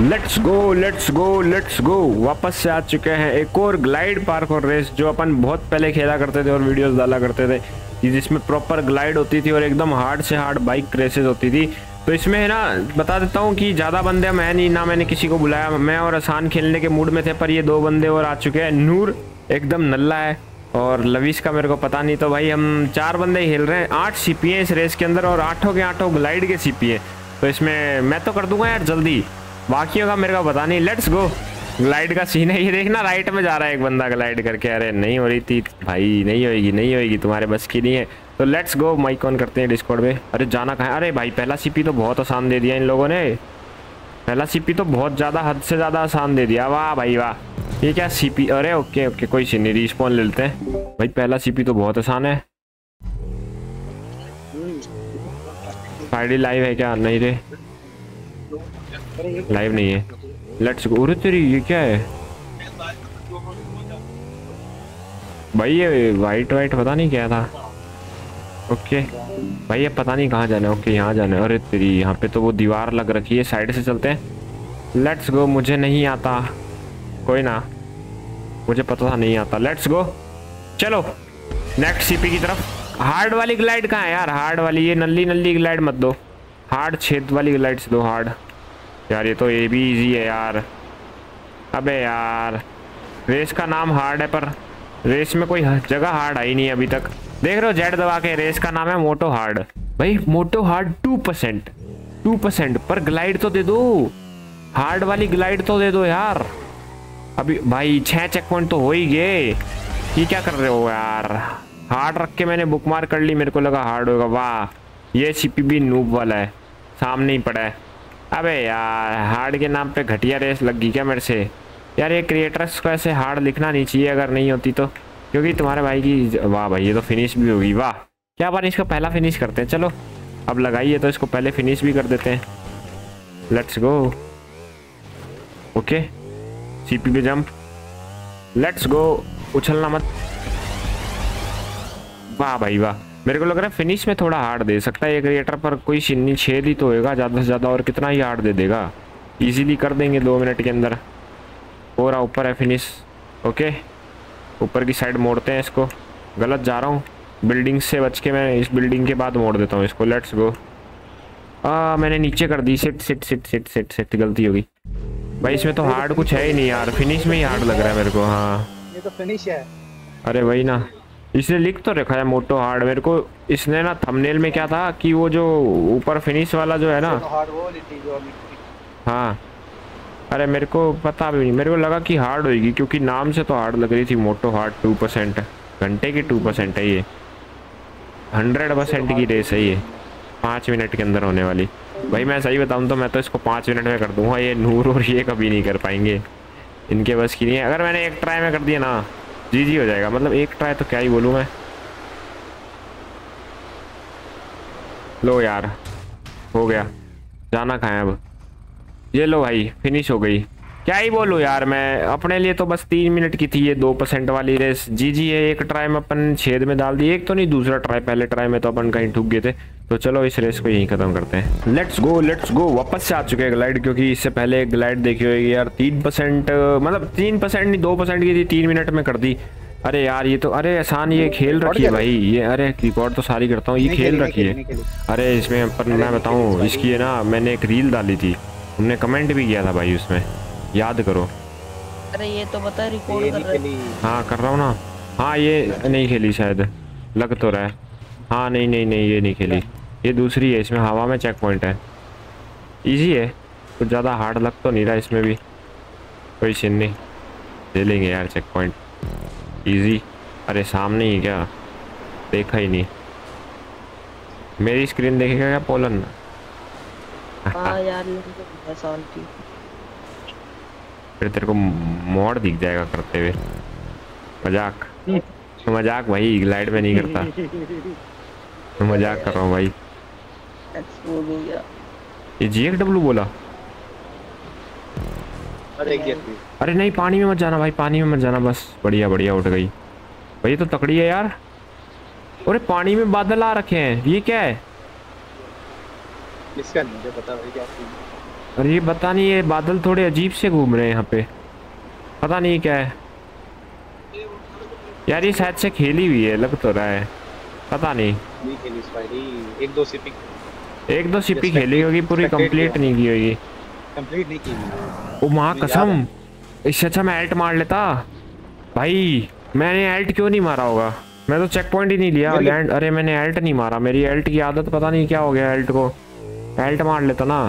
Let's go. वापस से आ चुके हैं एक और ग्लाइड पार्कोर रेस जो अपन बहुत पहले खेला करते थे और वीडियोस डाला करते थे, जिसमें प्रॉपर ग्लाइड होती थी और एकदम हार्ड से हार्ड बाइक रेसेस होती थी। तो इसमें है ना, बता देता हूँ कि ज़्यादा बंदे मैं नहीं, ना मैंने किसी को बुलाया, मैं और आसान खेलने के मूड में थे, पर ये दो बंदे और आ चुके हैं। नूर एकदम नल्ला है और लवीस का मेरे को पता नहीं। तो भाई हम चार बंदे ही खेल रहे हैं, 8 सीपी हैं इस रेस के अंदर और 8 के 8 ग्लाइड के सीपी हैं। तो इसमें मैं तो कर दूंगा यार जल्दी, बाकियों का मेरे को पता नहीं। Let's go. ग्लाइड का सीन है, ये देखना राइट में जा रहा है एक बंदा ग्लाइड करके। अरे नहीं हो रही थी भाई, नहीं होएगी, तुम्हारे बस की नहीं है। तो लेट्स गो, माइक ऑन करते हैं डिस्कॉर्ड में। अरे जाना कहाँ है? अरे भाई पहला सीपी तो बहुत आसान दे दिया इन लोगों ने, पहला सीपी तो बहुत ज़्यादा, हद से ज़्यादा आसान दे दिया। वाह भाई वाह, ये क्या सीपी। अरे ओके ओके, कोई सीन नहीं, रिस्पॉन ले लेते हैं। भाई पहला सीपी तो बहुत आसान है। आईडी लाइव है क्या? नहीं रे, लाइव नहीं है। Let's go. अरे तेरी ये क्या है भाई, ये वाइट वाइट पता नहीं क्या था। ओके भाई ये पता नहीं कहाँ जाना है। ओके यहाँ जाना है। अरे तेरी, यहाँ पे तो वो दीवार लग रखी है, साइड से चलते हैं। Let's go. मुझे नहीं आता, कोई ना, मुझे पता था नहीं आता। लेट्स गो, चलो नेक्स्ट सीपी की तरफ। हार्ड वाली ग्लाइड कहाँ है यार? हार्ड वाली ये नल्ली ग्लाइड मत दो, हार्ड छेद वाली ग्लाइड से दो। हार्ड यार, ये तो ये भी ईजी है यार। अबे यार, रेस का नाम हार्ड है पर रेस में कोई जगह हार्ड आई नहीं अभी तक। देख रहे हो, जेड दबा के। रेस का नाम है मोटो हार्ड। भाई मोटो हार्ड 2% पर ग्लाइड तो दे दो, हार्ड वाली ग्लाइड तो दे दो यार। अभी भाई 6 चेक पॉइंट तो हो ही गए। ये क्या कर रहे हो यार? हार्ड रख के मैंने बुक मार कर ली, मेरे को लगा हार्ड होगा। वाह, ये सीपी भी नूब वाला है, सामने ही पड़ा है। अबे यार, हार्ड के नाम पे घटिया रेस लग गई क्या मेरे से? यार ये क्रिएटर्स को ऐसे हार्ड लिखना नहीं चाहिए, अगर नहीं होती तो, क्योंकि तुम्हारे भाई की। वाह भाई, ये तो फिनिश भी होगी। वाह क्या बात, इसका पहला फिनिश करते हैं। चलो अब लगाइए तो इसको पहले फिनिश भी कर देते हैं। Let's go. ओके सीपी पे जंप। Let's go. उछलना मत। वाह भाई वाह, मेरे को लग रहा है फिनिश में थोड़ा हार्ड दे सकता है ये क्रिएटर, पर कोई छीननी छेद ही तो होगा ज़्यादा से ज़्यादा, और कितना ही हार्ड दे देगा। इजीली कर देंगे 2 मिनट के अंदर। और ऊपर है फिनिश। ओके, ऊपर की साइड मोड़ते हैं इसको। गलत जा रहा हूँ, बिल्डिंग से बच के मैं इस बिल्डिंग के बाद मोड़ देता हूँ इसको। Let's go. मैंने नीचे कर दी। सिट, गलती होगी भाई। इसमें तो हार्ड कुछ है ही नहीं यार, फिनिश में ही हार्ड लग रहा है मेरे को। हाँ ये तो फिनिश है। अरे वही ना, इसने लिख तो रखा है मोटो हार्ड। मेरे को इसने ना थंबनेल में क्या था कि वो जो ऊपर फिनिश वाला जो है ना, हाँ। अरे मेरे को पता भी नहीं, मेरे को लगा कि हार्ड होगी क्योंकि नाम से तो हार्ड लग रही थी। मोटो हार्ड 2% घंटे की 2% है ये। 100% की रेस है ये, 5 मिनट के अंदर होने वाली। भाई मैं सही बताऊँ तो मैं तो इसको 5 मिनट में कर दूंगा। ये नूर और ये कभी नहीं कर पाएंगे, इनके बस की नहीं है। अगर मैंने एक ट्राई में कर दिया ना, जी हो जाएगा। मतलब एक ट्राई तो क्या ही बोलूँ मैं। लो यार, हो गया। जाना कहाँ है अब? ये लो भाई, फिनिश हो गई। क्या ही बोलूँ यार मैं, अपने लिए तो बस 3 मिनट की थी ये 2% वाली रेस। जी है, एक ट्राई में अपन छेद में डाल दी। एक तो नहीं, दूसरा ट्राई। पहले ट्राई में तो अपन कहीं ठुक गए थे। तो चलो इस रेस को यहीं ख़त्म करते हैं। Let's go. वापस से आ चुके हैं ग्लाइड, क्योंकि इससे पहले ग्लाइड देखी होगी यार। 3%, मतलब 3% नहीं 2% की थी, 3 मिनट में कर दी। अरे यार ये तो, अरे आसान ये खेल रखी है भाई ये। अरे रिकॉर्ड तो सारी करता हूँ, ये खेल रखी है। अरे इसमें पर मैं बताऊँ, इसकी है ना, मैंने एक रील डाली थी, हमने कमेंट भी किया था भाई उसमें, याद करो। अरे ये तो बता, रिकॉर्ड कर रहा है। हाँ कर रहा हूँ ना। हाँ ये नहीं खेली शायद, लग तो रहा है। हाँ नहीं, ये नहीं खेली, ये दूसरी है। इसमें हवा में चेक पॉइंट है, इजी है, कुछ ज़्यादा हार्ड लग तो नहीं रहा इसमें भी। कोई सीन नहीं, ले लेंगे यार चेक पॉइंट, ईजी। अरे सामने ही क्या, देखा ही नहीं। मेरी स्क्रीन देखेगा क्या पोलन? हाँ यार की। फिर तेरे को मोड़ दिख जाएगा करते हुए। मजाक भाई, ग्लाइड में नहीं करता तो मजाक कर रहा हूँ भाई। ये GXW बोला। अरे नहीं, पानी में मत जाना भाई, पानी में मत जाना। बस बढ़िया उठ गई भाई, तो तकड़ी है यार। अरे पानी में बादल आ रखे हैं, ये क्या है? इसका नहीं पता भाई क्या। और ये पता नहीं ये बादल थोड़े अजीब से घूम रहे हैं यहाँ पे, पता नहीं क्या है यार। ये शायद से खेली हुई है, लग तो रहा है, पता नहीं। एक दो सीपी खेली होगी, पूरी कंप्लीट नहीं की होगी। कंप्लीट नहीं की, ओ मां कसम। इससे अच्छा मैं एल्ट मार लेता भाई। मैंने एल्ट क्यों नहीं मारा होगा, मैं तो चेक पॉइंट ही नहीं लिया लैंड। अरे मैंने एल्ट नहीं मारा, मेरी एल्ट की आदत पता नहीं क्या हो गया एल्ट को। एल्ट मार लेता ना,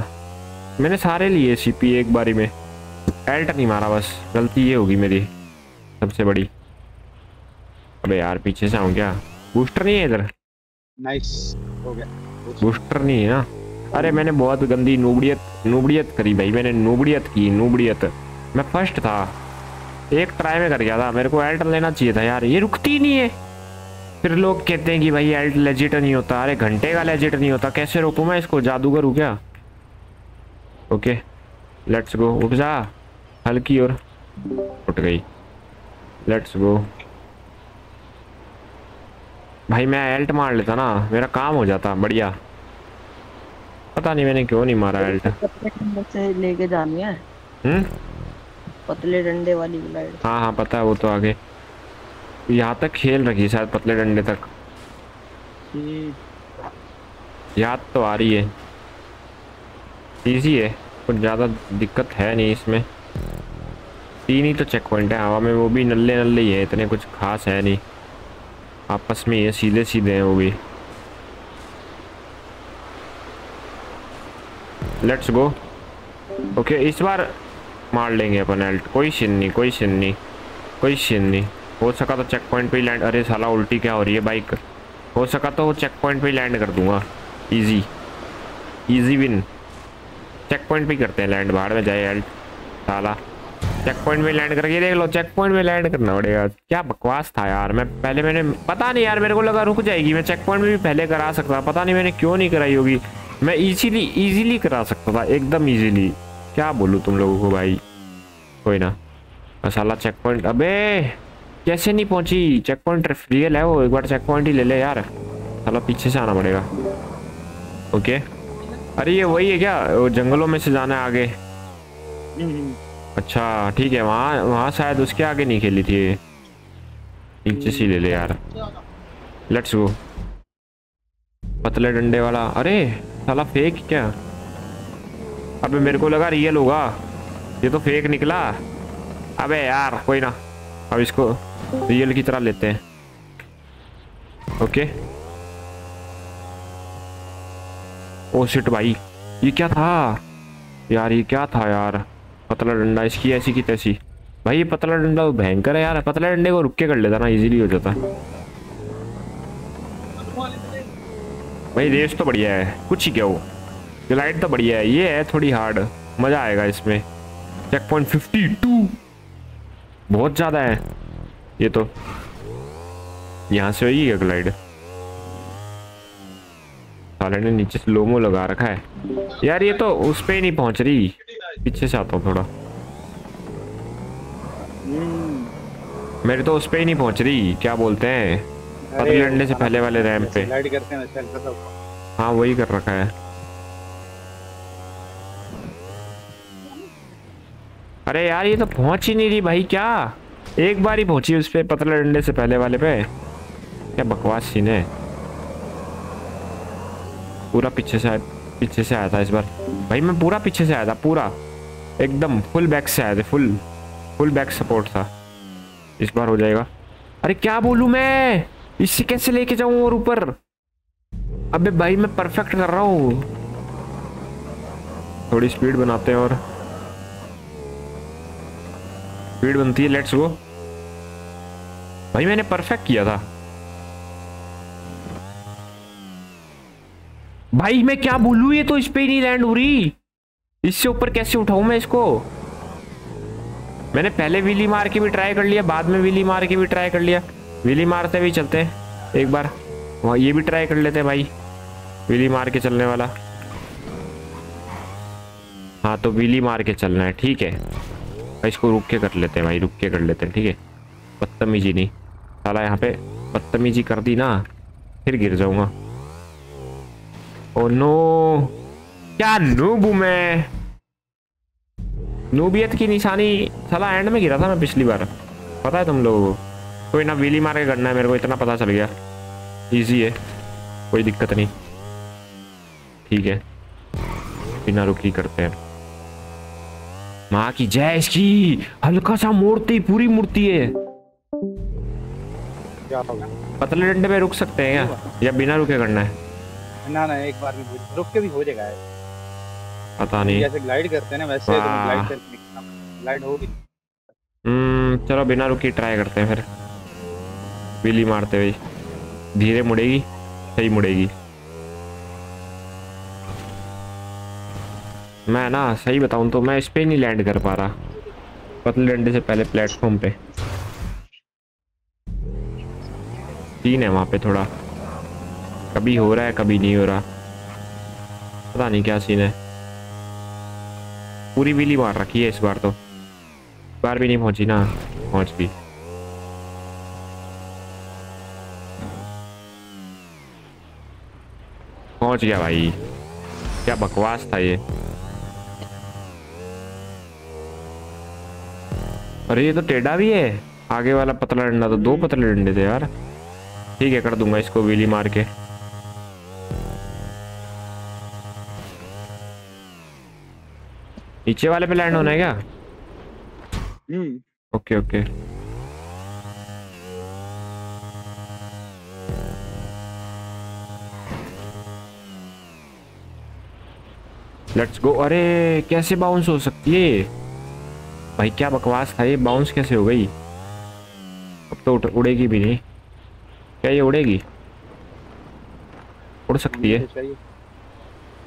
मैंने सारे लिए सीपी एक बारी में, एल्ट नहीं मारा, बस गलती ये होगी मेरी सबसे बड़ी। अबे यार पीछे से आऊँ क्या? बूस्टर नहीं है इधर? नाइस हो गया। बूस्टर नहीं है ना? अरे मैंने बहुत गंदी नूबड़ियत करी भाई, मैंने नूबड़ियत की। मैं फर्स्ट था, एक ट्राई में कर गया था, मेरे को एल्ट लेना चाहिए था यार। ये रुकती नहीं है, फिर लोग कहते हैं कि भाई एल्ट लेजिट नहीं होता। अरे घंटे का लेजिट नहीं होता, कैसे रोकूँ मैं इसको? जादूगर हूँ क्या? Okay let's go. उठ जा हल्की, और उठ गई। लेट्स गो भाई। मैं एल्ट मार लेता ना, मेरा काम हो जाता बढ़िया। पता नहीं मैंने क्यों नहीं मारा एल्ट। पतले डंडे से लेके जानी है। पतले डंडे वाली ब्लेड। हाँ हाँ पता है, वो तो आगे यहाँ तक खेल रखी शायद, पतले डंडे तक। याद तो आ रही है, इजी है, कुछ ज़्यादा दिक्कत है नहीं इसमें। तीन ही तो चेक पॉइंट है हवा में, वो भी नल्ले नल्ले ही है, इतने कुछ खास है नहीं। आपस में ये सीधे सीधे हैं वो भी। Let's go. ओके इस बार मार लेंगे अपन एल्ट, कोई सीन नहीं। हो सका तो चेक पॉइंट पे लैंड। अरे साला उल्टी क्या हो रही है बाइक। हो सका तो चेक पॉइंट पे लैंड कर दूंगा, easy easy win. Check point पे करते हैं लैंड, बाहर में जाए एल्ट साला। चेक पॉइंट में लैंड करके देख लो, चेक पॉइंट में लैंड करना पड़ेगा। क्या बकवास था यार। मैंने पता नहीं यार, मेरे को लगा रुक जाएगी। मैं चेक पॉइंट में भी पहले करा सकता, पता नहीं मैंने क्यों नहीं कराई होगी। मैं इजीली करा सकता था, एकदम इजीली। क्या बोलूँ तुम लोगों को भाई, कोई ना मसाला। चेक पॉइंट अबे कैसे नहीं पहुँची? चेक पॉइंट रियल है वो, एक बार चेक पॉइंट ही ले ले यार। साला पीछे से आना पड़ेगा। ओके अरे ये वही है क्या, वो जंगलों में से जाना है आगे? अच्छा ठीक है, वहाँ शायद उसके आगे नहीं खेली थी। नीचे से ले ले यार। Let's go. पतले डंडे वाला। अरे साला फेक क्या? अबे मेरे को लगा रियल होगा, ये तो फेक निकला। अबे यार कोई ना, अब इसको रियल की तरह लेते हैं। ओके ओ शिट भाई, ये क्या था यार। पतला डंडा इसकी ऐसी की तैसी भाई। ये पतला डंडा भयंकर है यार। पतला डंडे को रुक के कर लेता ना, इजीली हो जाता भाई। रेस तो बढ़िया है, कुछ ही क्या वो ग्लाइड तो बढ़िया है। ये है थोड़ी हार्ड, मज़ा आएगा इसमें। चेक पॉइंट 52 बहुत ज़्यादा है ये तो। यहाँ से होगी क्या ग्लाइड? साले ने नीचे से लोमो लगा रखा है यार। ये तो उस पर ही नहीं पहुँच रही। पीछे से आता हूँ थोड़ा। मेरे तो उस पर ही नहीं पहुँच रही, क्या बोलते हैं, पतले अंडे से पहले वाले रैंप पे। हाँ वही कर रखा है। अरे यार ये तो पहुँच ही नहीं रही भाई। क्या एक बार ही पहुँची उस पर, पतले अंडे से पहले वाले पे? क्या बकवास सीन है। पूरा पीछे से आया था इस बार भाई। मैं पूरा पीछे से आया था, पूरा एकदम फुल बैक से आया था। फुल बैक सपोर्ट था। इस बार हो जाएगा। अरे क्या बोलूँ मैं, इससे कैसे लेके जाऊँ और ऊपर? अबे भाई मैं परफेक्ट कर रहा हूँ। थोड़ी स्पीड बनाते हैं और स्पीड बनती है। लेट्स गो भाई। मैंने परफेक्ट किया था भाई, मैं क्या बोलूँ। ये तो इस पे ही नहीं लैंड हो रही। इससे ऊपर कैसे उठाऊँ मैं इसको? मैंने पहले व्हीली मार के भी ट्राई कर लिया, बाद में व्हीली मार के भी ट्राई कर लिया। व्हीली मारते भी चलते हैं एक बार, वहाँ ये भी ट्राई कर लेते हैं भाई। व्हीली मार के चलने वाला। हाँ तो व्हीली मार के चलना है, ठीक है भाई। इसको रुक के कर लेते हैं भाई, रुक के कर लेते हैं, ठीक है। बदतमीजी नहीं साला, यहाँ पे बदतमीजी कर दी ना, फिर गिर जाऊँगा। ओ नो, क्या नूब हूँ मैं। नूबियत की निशानी साला एंड में गिरा था ना पिछली बार, पता है तुम लोगों को। कोई ना वीली मार के करना है, मेरे को इतना पता चल गया, इजी है, कोई दिक्कत नहीं। ठीक है बिना रुकी करते हैं। माँ की जय। इसकी हल्का सा मूर्ति, पूरी मूर्ति है। पतले डंडे पे रुक सकते हैं क्या, या बिना रुके करना है? ना ना, एक बार में रुक के भी हो जाएगा, पता नहीं। जैसे ग्लाइड करते हैं ना वैसे ग्लाइड होगी। चलो बिना रुकी ट्राई करते हैं, फिर बिली मारते हुए धीरे मुड़ेगी, सही मुड़ेगी। मैं ना सही बताऊं तो मैं इस पे नहीं लैंड कर पा रहा, पतले डंडे से पहले प्लेटफॉर्म पे तीन है, वहाँ पे थोड़ा कभी हो रहा है कभी नहीं हो रहा, पता नहीं क्या सीन है। पूरी बिली मार रखी है इस बार तो, बार भी नहीं पहुंची ना, पहुंच भी। पहुंच गया भाई, क्या बकवास था ये। अरे ये तो टेढ़ा भी है, आगे वाला पतला डंडा तो, दो पतले डंडे थे यार। ठीक है कर दूंगा इसको व्हीली मार के। नीचे वाले पे लैंड होना है क्या? Okay okay. Let's go. अरे कैसे बाउंस हो सकती है भाई, क्या बकवास था ये, बाउंस कैसे हो गई? अब तो उड़ेगी भी नहीं क्या ये? उड़ेगी? उड़ सकती है?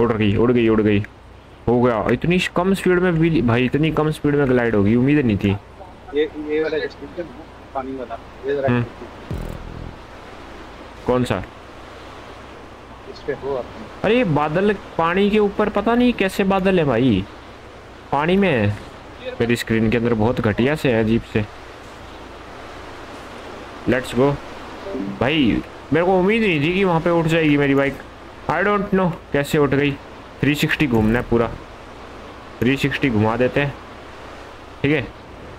उड़ गई उड़ गई उड़ गई, हो गया। इतनी कम स्पीड में भी भाई, इतनी कम स्पीड में ग्लाइड होगी, उम्मीद नहीं थी। ये वाला पानी वाला जरा कौन सा इस पे हो? अरे बादल पानी के ऊपर, पता नहीं कैसे बादल है भाई, पानी में है मेरी स्क्रीन के अंदर, बहुत घटिया से है, अजीब से। लेट्स गो भाई, मेरे को उम्मीद नहीं थी कि वहाँ पे उठ जाएगी मेरी बाइक। आई डोंट नो कैसे उठ गई। 360 घूमना है पूरा, 360 घुमा देते हैं। ठीक है,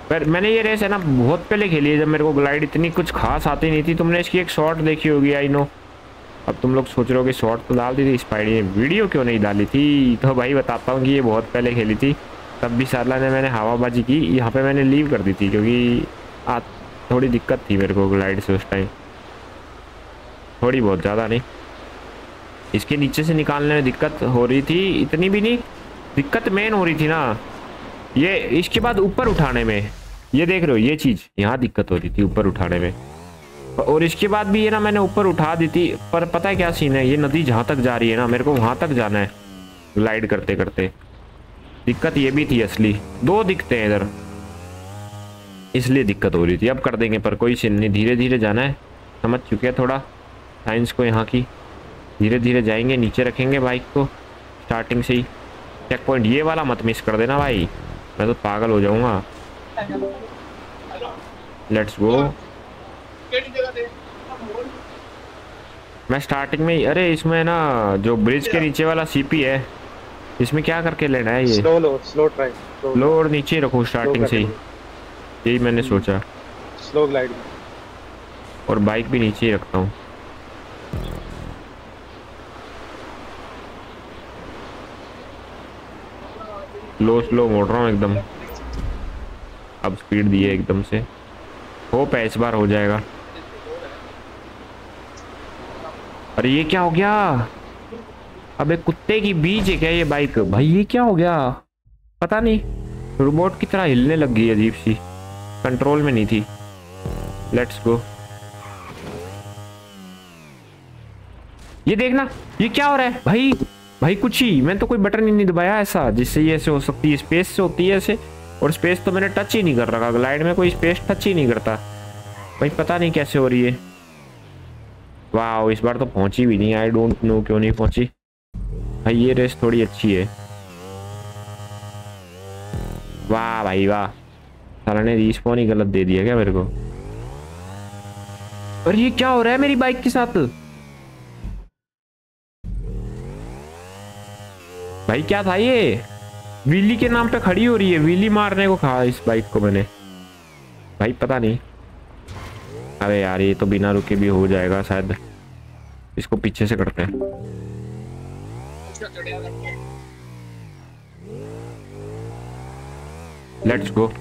पर मैंने ये रेस है ना बहुत पहले खेली है, जब मेरे को ग्लाइड इतनी कुछ खास आती नहीं थी। तुमने इसकी एक शॉट देखी होगी, आई नो। अब तुम लोग सोच रहे हो कि शॉट तो डाल दी थी स्पाइडी ने, वीडियो क्यों नहीं डाली थी? तो भाई बताता हूँ कि ये बहुत पहले खेली थी, तब भी साला ने मैंने हवाबाजी की। यहाँ पर मैंने लीव कर दी थी क्योंकि थोड़ी दिक्कत थी मेरे को ग्लाइड से उस टाइम, थोड़ी बहुत, ज़्यादा नहीं। इसके नीचे से निकालने में दिक्कत हो रही थी, इतनी भी नहीं, दिक्कत मेन हो रही थी ना ये, इसके बाद ऊपर उठाने में। ये देख रहे हो ये चीज़, यहाँ दिक्कत हो रही थी ऊपर उठाने में। और इसके बाद भी ये ना मैंने ऊपर उठा दी थी, पर पता है क्या सीन है, ये नदी जहाँ तक जा रही है ना, मेरे को वहाँ तक जाना है ग्लाइड करते करते। दिक्कत ये भी थी असली, दो दिखते हैं इधर, इसलिए दिक्कत हो रही थी। अब कर देंगे पर कोई सीन नहीं, धीरे धीरे जाना है, समझ चुके हैं थोड़ा साइंस को यहाँ की। धीरे धीरे जाएंगे, नीचे रखेंगे बाइक को स्टार्टिंग से ही। चेक पॉइंट ये वाला मत मिस कर देना भाई, मैं तो पागल हो जाऊंगा। Let's go. मैं स्टार्टिंग में ही, अरे इसमें ना जो ब्रिज के नीचे वाला सीपी है, इसमें क्या करके लेना है? ये स्लो और नीचे रखो स्टार्टिंग से ही, यही मैंने सोचा। स्लो ग्लाइड और बाइक भी नीचे ही रखता हूँ। लो स्लो मोड़ रहा हूँ एकदम, अब स्पीड दी है एकदम से। होप है इस बार हो जाएगा। अरे ये क्या हो गया? अबे कुत्ते की बीज है क्या ये बाइक भाई? ये क्या हो गया? पता नहीं, रोबोट की तरह हिलने लग गई, अजीब सी, कंट्रोल में नहीं थी। Let's go. ये देखना ये क्या हो रहा है भाई? भाई कुछ ही, मैंने तो कोई बटन ही नहीं दबाया ऐसा जिससे ये ऐसे हो सकती है। स्पेस से होती है ऐसे, और स्पेस तो मैंने टच ही नहीं कर रखा, ग्लाइड में कोई स्पेस टच ही नहीं करता भाई, पता नहीं कैसे हो रही है। वाह, इस बार तो पहुंची भी नहीं, आई डोंट नो क्यों नहीं पहुंची भाई। ये रेस थोड़ी अच्छी है। वाह भाई वाह, साला ने रिस्पॉन ही गलत दे दिया क्या मेरे को? और ये क्या हो रहा है मेरी बाइक के साथ भाई? क्या था ये? व्हीली के नाम पे खड़ी हो रही है। व्हीली मारने को कहा इस बाइक को मैंने भाई, पता नहीं। अरे यार ये तो बिना रुके भी हो जाएगा शायद। इसको पीछे से करते हैं। Let's go.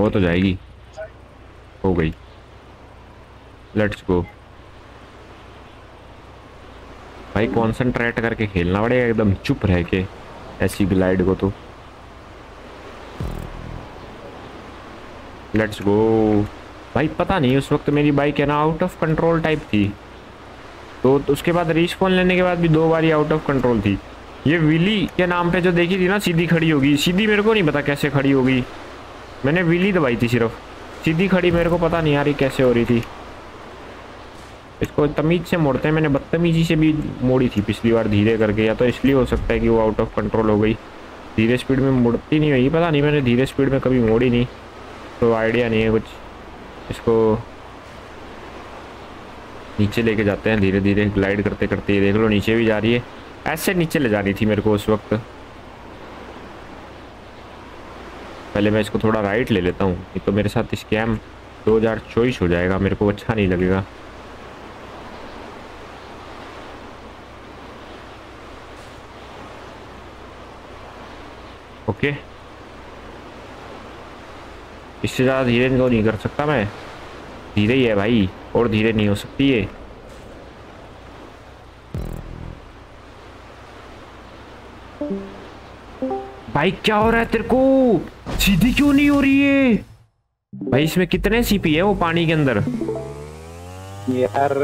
वो तो जाएगी, हो गई। लेट्स गो भाई, कॉन्सेंट्रेट करके खेलना पड़ेगा, एकदम चुप रह के। ऐसी ग्लाइड को तो लेट्स गो भाई। पता नहीं उस वक्त मेरी बाइक है ना आउट ऑफ कंट्रोल टाइप थी, तो उसके बाद रिस्पॉन लेने के बाद भी 2 बारी आउट ऑफ कंट्रोल थी। ये व्हीली के नाम पे जो देखी थी ना, सीधी खड़ी होगी। सीधी मेरे को नहीं पता कैसे खड़ी होगी, मैंने व्हीली दबाई थी सिर्फ। सीधी खड़ी मेरे को पता नहीं यार कैसे हो रही थी। इसको तमीज़ से मोड़ते हैं, मैंने बदतमीजी से भी मोड़ी थी पिछली बार धीरे करके। या तो इसलिए हो सकता है कि वो आउट ऑफ कंट्रोल हो गई। धीरे स्पीड में मुड़ती नहीं हुई, पता नहीं, मैंने धीरे स्पीड में कभी मोड़ी नहीं, तो आइडिया नहीं है कुछ। इसको नीचे लेके जाते हैं धीरे धीरे, ग्लाइड करते करते। ये देख लो नीचे भी जा रही है, ऐसे नीचे ले जा रही थी मेरे को उस वक्त। पहले मैं इसको थोड़ा राइट ले लेता हूँ, ये तो मेरे साथ स्कैम 2024 हो जाएगा, मेरे को अच्छा नहीं लगेगा। ओके इससे ज़्यादा धीरे तो नहीं कर सकता मैं, धीरे ही है भाई, और धीरे नहीं हो सकती है। भाई क्या हो रहा है तेरे को, सीधी क्यों नहीं हो रही है भाई? इसमें कितने सीपी है वो पानी के अंदर? यार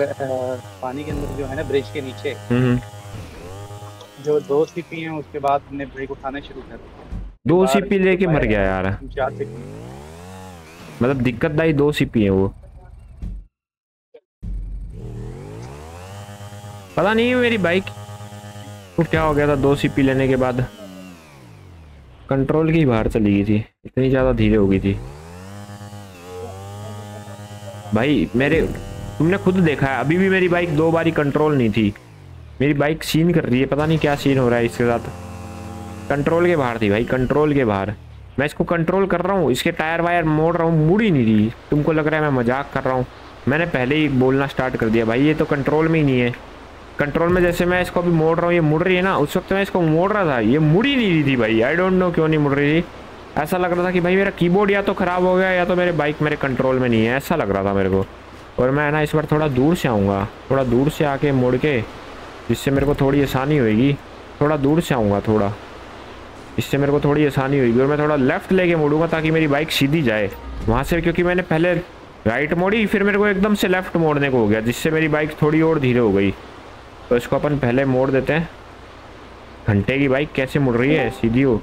पानी के अंदर जो है ना ब्रिज के नीचे जो 2 सीपी हैं, उसके बाद ने ब्रेक उठाना शुरू कर दिया। 2 सीपी लेके मर गया यार, मतलब दिक्कत आई। 2 सीपी है वो, पता नहीं मेरी बाइक को क्या हो गया था 2 सीपी लेने के बाद। कंट्रोल की बाहर चली गई थी, इतनी ज्यादा धीरे हो गई थी भाई मेरे। तुमने खुद देखा है, अभी भी मेरी बाइक 2 बारी कंट्रोल नहीं थी। मेरी बाइक सीन कर रही है, पता नहीं क्या सीन हो रहा है इसके साथ। कंट्रोल के बाहर थी भाई, कंट्रोल के बाहर। मैं इसको कंट्रोल कर रहा हूँ, इसके टायर वायर मोड़ रहा हूँ, मुड़ ही नहीं रही। तुमको लग रहा है मैं मजाक कर रहा हूँ, मैंने पहले ही बोलना स्टार्ट कर दिया भाई ये तो कंट्रोल में ही नहीं है। कंट्रोल में जैसे मैं इसको अभी मोड़ रहा हूँ, ये मुड़ रही है ना, उस वक्त मैं इसको मोड़ रहा था ये मुड़ ही नहीं रही थी भाई। आई डोंट नो क्यों नहीं मुड़ रही थी। ऐसा लग रहा था कि भाई मेरा कीबोर्ड या तो ख़राब हो गया, या तो मेरे बाइक मेरे कंट्रोल में नहीं है, ऐसा लग रहा था मेरे को। और मैं ना इस बार थोड़ा दूर से आऊँगा, थोड़ा दूर से आके मुड़ के, जिससे मेरे को थोड़ी आसानी होगी। थोड़ा दूर से आऊँगा थोड़ा, इससे मेरे को थोड़ी आसानी होगी। और मैं थोड़ा लेफ़्ट लेके मोड़ूंगा ताकि मेरी बाइक सीधी जाए वहाँ से, क्योंकि मैंने पहले राइट मोड़ी, फिर मेरे को एकदम से लेफ़्ट मोड़ने को हो गया, जिससे मेरी बाइक थोड़ी और धीरे हो गई। तो इसको अपन पहले मोड़ देते हैं। घंटे की बाइक कैसे मुड़ रही है, सीधी हो।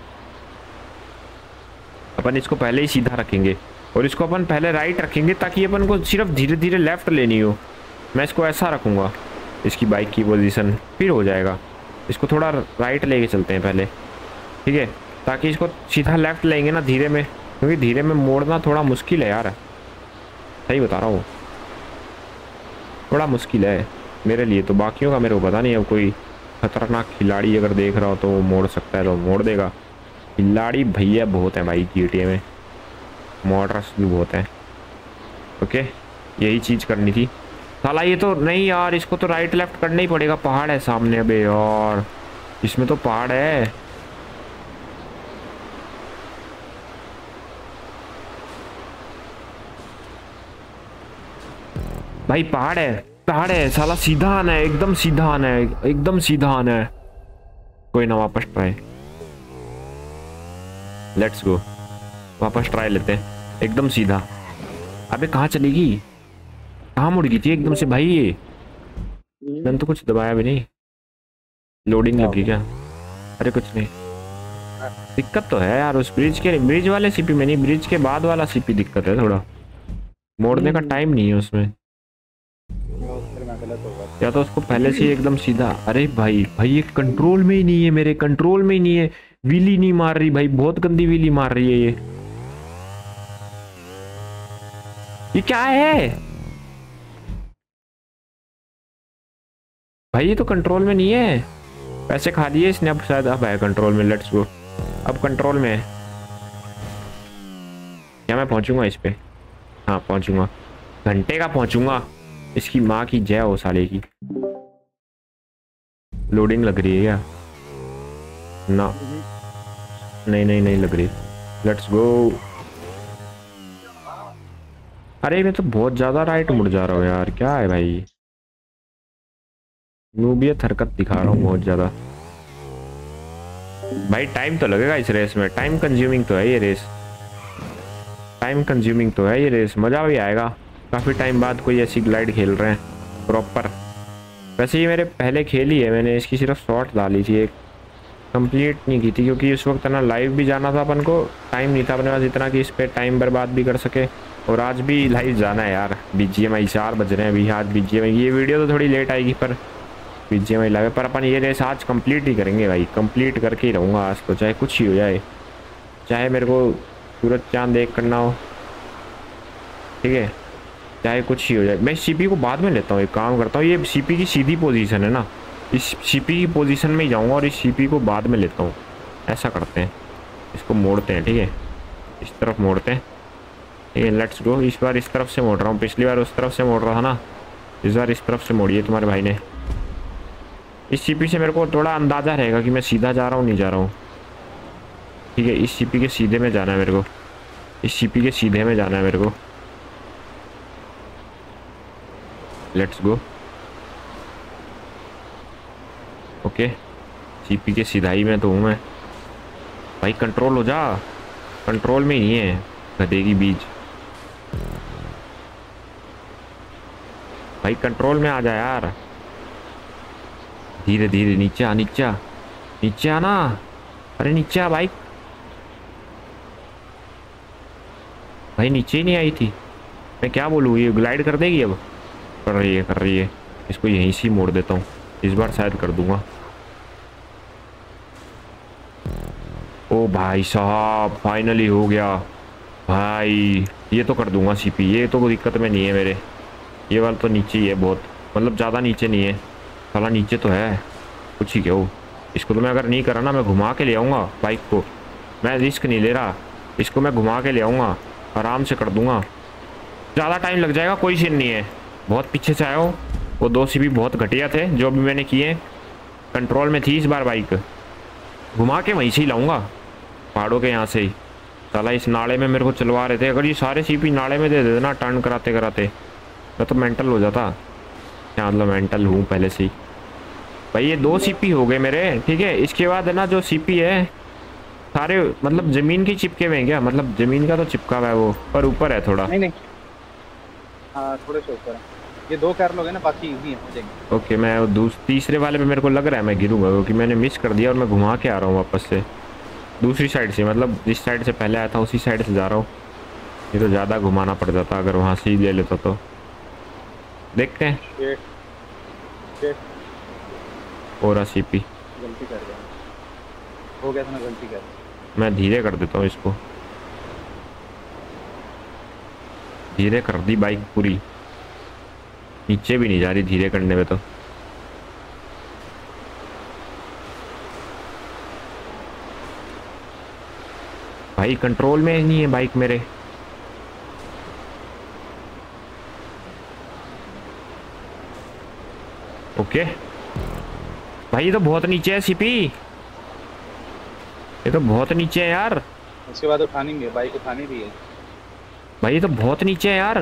अपन इसको पहले ही सीधा रखेंगे, और इसको अपन पहले राइट रखेंगे ताकि अपन को सिर्फ धीरे धीरे लेफ़्ट लेनी हो। मैं इसको ऐसा रखूँगा, इसकी बाइक की पोजीशन फिर हो जाएगा। इसको थोड़ा राइट लेके चलते हैं पहले, ठीक है, ताकि इसको सीधा लेफ़्ट लेंगे ना धीरे में, क्योंकि धीरे में मोड़ना थोड़ा मुश्किल है यार, सही बता रहा हूँ, थोड़ा मुश्किल है मेरे लिए। तो बाकियों का मेरे को पता नहीं है, अब कोई ख़तरनाक खिलाड़ी अगर देख रहा हो तो वो मोड़ सकता है तो मोड़ देगा। खिलाड़ी भैया बहुत हैं भाई GTA में, मॉडर्स भी बहुत हैं। ओके यही चीज़ करनी थी साला, ये तो नहीं यार, इसको तो राइट लेफ्ट करना ही पड़ेगा। पहाड़ है सामने, अबे यार इसमें तो पहाड़ है। भाई पहाड़ है, पहाड़ है साला, सीधा आना है, एकदम सीधा आना है, एकदम सीधा आना है। कोई ना, वापस ट्राई, लेट्स गो, वापस ट्राई लेते हैं, एकदम सीधा। अबे कहाँ चलेगी, कहाँ मुड़ गई थी एकदम से भाई? ये मैंने तो कुछ दबाया भी नहीं, लोडिंग लगी क्या? अरे कुछ नहीं। दिक्कत तो है यार उस ब्रिज के, ब्रिज वाले सीपी में नहीं, ब्रिज के बाद वाला सीपी दिक्कत है थोड़ा, मोड़ने का टाइम नहीं है उसमें। या तो उसको पहले से एकदम सीधा। अरे भाई भाई ये कंट्रोल में ही नहीं है, मेरे कंट्रोल में ही नहीं है। व्हीली नहीं मार रही भाई, बहुत गंदी व्हीली मार रही है ये क्या है? भाई ये तो कंट्रोल में नहीं है, पैसे खा लिए इसने, अब शायद अब है कंट्रोल में। लेट्स गो, अब कंट्रोल में है। क्या मैं पहुंचूंगा इस पे? हाँ पहुंचूंगा, घंटे का पहुंचूंगा। इसकी माँ की जय हो साले की। लोडिंग लग रही है क्या? ना नहीं नहीं नहीं लग रही। Let's go. अरे मैं तो बहुत ज़्यादा राइट मुड़ जा रहा हूँ यार, क्या है भाई? नूबियत हरकत दिखा रहा हूँ बहुत ज़्यादा भाई। टाइम तो लगेगा इस रेस में, टाइम कंज्यूमिंग तो है ये रेस, टाइम कंज्यूमिंग तो है ये रेस। मज़ा भी आएगा, काफ़ी टाइम बाद कोई ऐसी ग्लाइड खेल रहे हैं प्रॉपर। वैसे ये मेरे पहले खेल ही है मैंने, इसकी सिर्फ शॉर्ट डाली थी, एक कंप्लीट नहीं की थी, क्योंकि उस वक्त ना लाइव भी जाना था अपन को, टाइम नहीं था अपने पास इतना कि इस पर टाइम बर्बाद भी कर सके। और आज भी लाइव जाना है यार। BGMI 4 बज रहे हैं अभी, आज BGMI ये वीडियो तो थोड़ी लेट आएगी पर BGMI लाइव, पर अपन ये रेस आज कंप्लीट ही करेंगे भाई, कंप्लीट करके ही रहूँगा आज तो, चाहे कुछ ही हो जाए, चाहे मेरे को सूरज चाँद एक करना हो, ठीक है, चाहे कुछ ही हो जाए। मैं CP को बाद में लेता हूँ, एक काम करता हूँ, ये CP की सीधी पोजीशन है ना, इस CP की पोजीशन में ही जाऊँगा और इस CP को बाद में लेता हूँ। ऐसा करते हैं, इसको मोड़ते हैं, ठीक है, इस तरफ मोड़ते हैं, ठीक है। Let's go. इस बार इस तरफ से मोड़ रहा हूँ, पिछली बार उस तरफ से मोड़ रहा था ना, इस बार इस तरफ से मोड़िए तुम्हारे भाई ने। इस CP से मेरे को थोड़ा अंदाज़ा रहेगा कि मैं सीधा जा रहा हूँ नहीं जा रहा हूँ, ठीक है। इस CP के सीधे में जाना है मेरे को, इस CP के सीधे में जाना है मेरे को। Let's go. ओके, CP के सीधाई में तो हूँ मैं भाई। कंट्रोल हो जा, कंट्रोल में ही है गधेगी बीज भाई, कंट्रोल में आ जा यार। धीरे धीरे नीचे आ, नीचे आ, नीचे आना, अरे नीचे आ भाई, भाई नीचे ही नहीं आई थी। मैं क्या बोलूँ, ये ग्लाइड कर देगी अब, कर रही है, कर रही है। इसको यहीं से मोड़ देता हूँ, इस बार शायद कर दूंगा। ओ भाई साहब, फाइनली हो गया भाई, ये तो कर दूंगा CP, ये तो कोई दिक्कत में नहीं है मेरे। ये वाला तो नीचे ही है बहुत, मतलब ज़्यादा नीचे नहीं है, साला नीचे तो है कुछ ही क्या हो। इसको तो मैं अगर नहीं करा ना, मैं घुमा के ले आऊँगा बाइक को, मैं रिस्क नहीं ले रहा, इसको मैं घुमा के ले आऊँगा, आराम से कर दूँगा, ज़्यादा टाइम लग जाएगा, कोई सीन नहीं है। बहुत पीछे से आया हूँ, वो 2 CP बहुत घटिया थे जो भी मैंने किए। कंट्रोल में थी इस बार बाइक, घुमा के वहीं से ही लाऊँगा, पहाड़ों के यहाँ से ही। साला इस नाले में मेरे को चलवा रहे थे, अगर ये सारे CP नाले में दे देते ना टर्न कराते कराते, मैं तो मेंटल हो जाता, क्या मतलब मेंटल हूँ पहले से ही भाई। ये 2 CP हो गए मेरे, ठीक है। इसके बाद है ना, जो CP है सारे मतलब ज़मीन की चिपके हुए हैं क्या? मतलब ज़मीन का तो चिपका हुआ है वो, पर ऊपर है थोड़ा, थोड़े से ऊपर है। ये 2 कार लोग हैं ना, बाकी इजी है। ओके, मैं तीसरे वाले पे मेरे को लग रहा है मैं गिरूंगा, क्योंकि मैंने मिस कर दिया और मैं घुमा के आ रहा हूँ वापस से, दूसरी साइड से, मतलब जिस साइड से पहले आया था उसी साइड से जा रहा हूँ। ये तो ज़्यादा घुमाना पड़ जाता अगर वहाँ से ही ले लेता तो। देखते हैं। और CP गलती कर गया, हो गया था ना गलती कर। मैं धीरे कर देता हूँ इसको, धीरे कर दी बाइक पूरी, नीचे भी नहीं जा रही धीरे करने में तो। भाई कंट्रोल में नहीं है बाइक मेरे, ओके। भाई ये तो बहुत नीचे है CP, ये तो बहुत नीचे है यार। उसके बाद उठानी भी है बाइक, उठानी भी है भाई, ये तो बहुत नीचे है यार।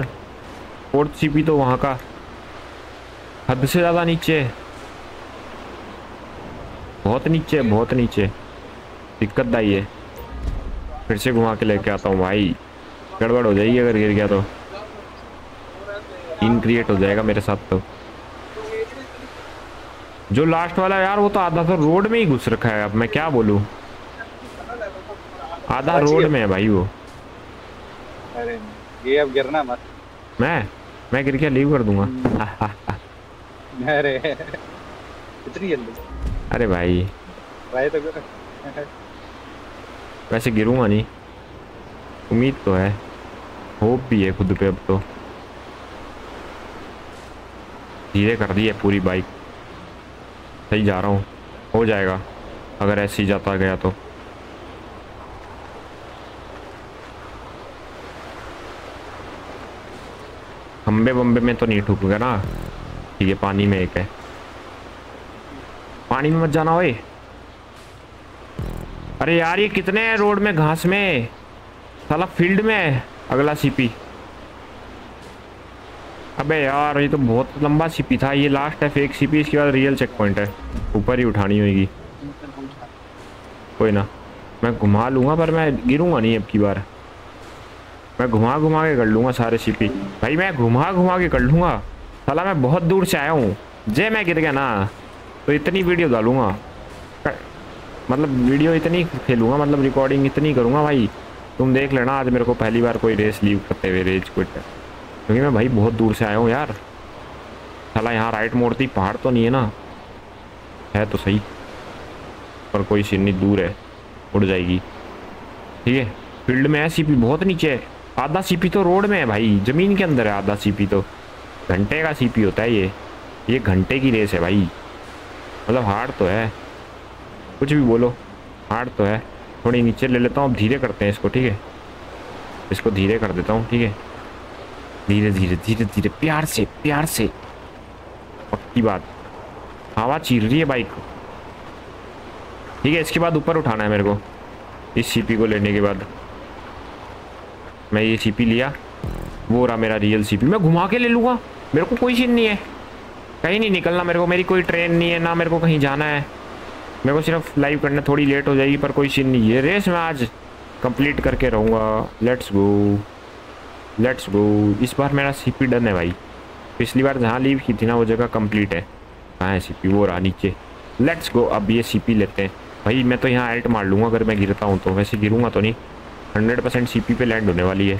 4 CP तो वहाँ का हद से ज़्यादा नीचे, बहुत नीचे, बहुत नीचे, दिक्कत आई है। फिर से घुमा के लेके आता हूँ भाई, गड़बड़ हो जाएगी अगर गिर गया तो, इन क्रिएट हो जाएगा मेरे साथ। तो जो लास्ट वाला यार, वो तो आधा तो रोड में ही घुस रखा है, अब मैं क्या बोलूँ, आधा रोड में है भाई वो। अरे ये अब गिरना मत, मैं गिर के लीव कर दूंगा। अरे इतनी जल्दी? अरे भाई तो वैसे गिरूंगा नहीं, उम्मीद तो है, होप भी है खुद पे अब तो। धीरे कर दी है पूरी बाइक, सही जा रहा हूँ, हो जाएगा अगर ऐसे ही जाता गया तो। खम्बे बम्बे में तो नहीं ठूकूंगा ना, ठीक है। पानी में एक है, पानी में मत जाना ओए। अरे यार ये कितने हैं रोड में, घास में, साला फील्ड में है अगला सीपी। अबे यार ये तो बहुत लंबा सीपी था, ये लास्ट है फेक सीपी, इसके बाद रियल चेक पॉइंट है। ऊपर ही उठानी होगी, कोई ना मैं घुमा लूँगा, पर मैं गिरूँगा नहीं अब की बार। मैं घुमा घुमा के कर लूँगा सारे सीपी भाई, मैं घुमा घुमा के कर लूँगा। साला मैं बहुत दूर से आया हूँ, जे मैं गिर गया ना तो इतनी वीडियो डालूँगा, मतलब वीडियो इतनी खेलूँगा, मतलब रिकॉर्डिंग इतनी करूँगा भाई, तुम देख लेना। आज मेरे को पहली बार कोई रेस लीव करते हुए रेज क्विट, क्योंकि मैं भाई बहुत दूर से आया हूँ यार। साला यहाँ राइट मोड़ती, पहाड़ तो नहीं है ना, है तो सही पर कोई सीढ़ी दूर है, उड़ जाएगी। ठीक है फील्ड में है सीपी, बहुत नीचे है। आधा सीपी तो रोड में है भाई, ज़मीन के अंदर है आधा सीपी तो। घंटे का सीपी होता है ये घंटे की रेस है भाई, मतलब हार्ड तो है, कुछ भी बोलो हार्ड तो है। थोड़ी नीचे ले लेता हूँ, अब धीरे करते हैं इसको, ठीक है इसको धीरे कर देता हूँ, ठीक है धीरे धीरे धीरे धीरे, प्यार से प्यार से। पक्की बात, हवा चीर रही है बाइक को, ठीक है। इसके बाद ऊपर उठाना है मेरे को, इस सीपी को लेने के बाद। मैं ये सीपी लिया, वो रहा मेरा रियल सीपी, मैं घुमा के ले लूँगा। मेरे को कोई सीन नहीं है, कहीं नहीं निकलना मेरे को, मेरी कोई ट्रेन नहीं है ना, मेरे को कहीं जाना है। मेरे को सिर्फ लाइव करना, थोड़ी लेट हो जाएगी पर कोई सीन नहीं है। रेस मैं आज कंप्लीट करके रहूँगा। Let's go let's go. इस बार मेरा सीपी डन है भाई, पिछली बार जहाँ लीव की थी ना वो जगह कंप्लीट है। कहाँ है सीपी, वो रहा नीचे। लेट्स गो, अब ये सीपी लेते हैं भाई। मैं तो यहाँ एल्ट मार लूँगा अगर मैं गिरता हूँ तो, वैसे गिरूँगा तो नहीं। 100% सीपी पे लैंड होने वाली है।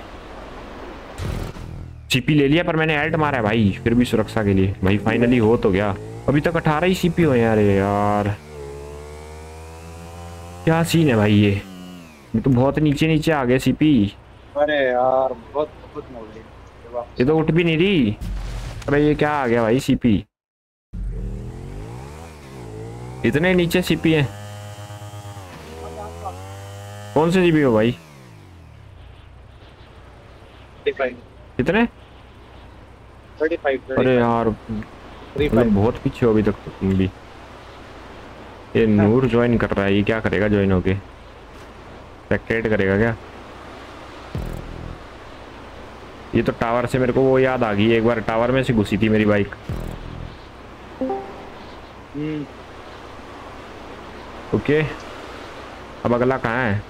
सीपी ले लिया पर मैंने एल्ट मारा है भाई, फिर भी सुरक्षा के लिए भाई। फाइनली हो तो गया, अभी तक 18 ही सीपी हो यार। यार क्या सीन है भाई, ये तो बहुत नीचे नीचे आ गए सीपी। अरे यार बहुत बहुत, ये तो उठ भी नहीं रही। अरे ये क्या आ गया भाई, सीपी इतने नीचे सीपी है। कौन से जीबी हो भाई, कितने? 35। अरे यार बहुत पीछे हो अभी तक तो तुम भी। ये नूर ज्वाइन कर रहा है, ये क्या करेगा ज्वाइन होके, स्पेक्टेट करेगा क्या? ये तो टावर से मेरे को वो याद आ गई, एक बार टावर में से घुसी थी मेरी बाइक। ओके अब अगला कहाँ है?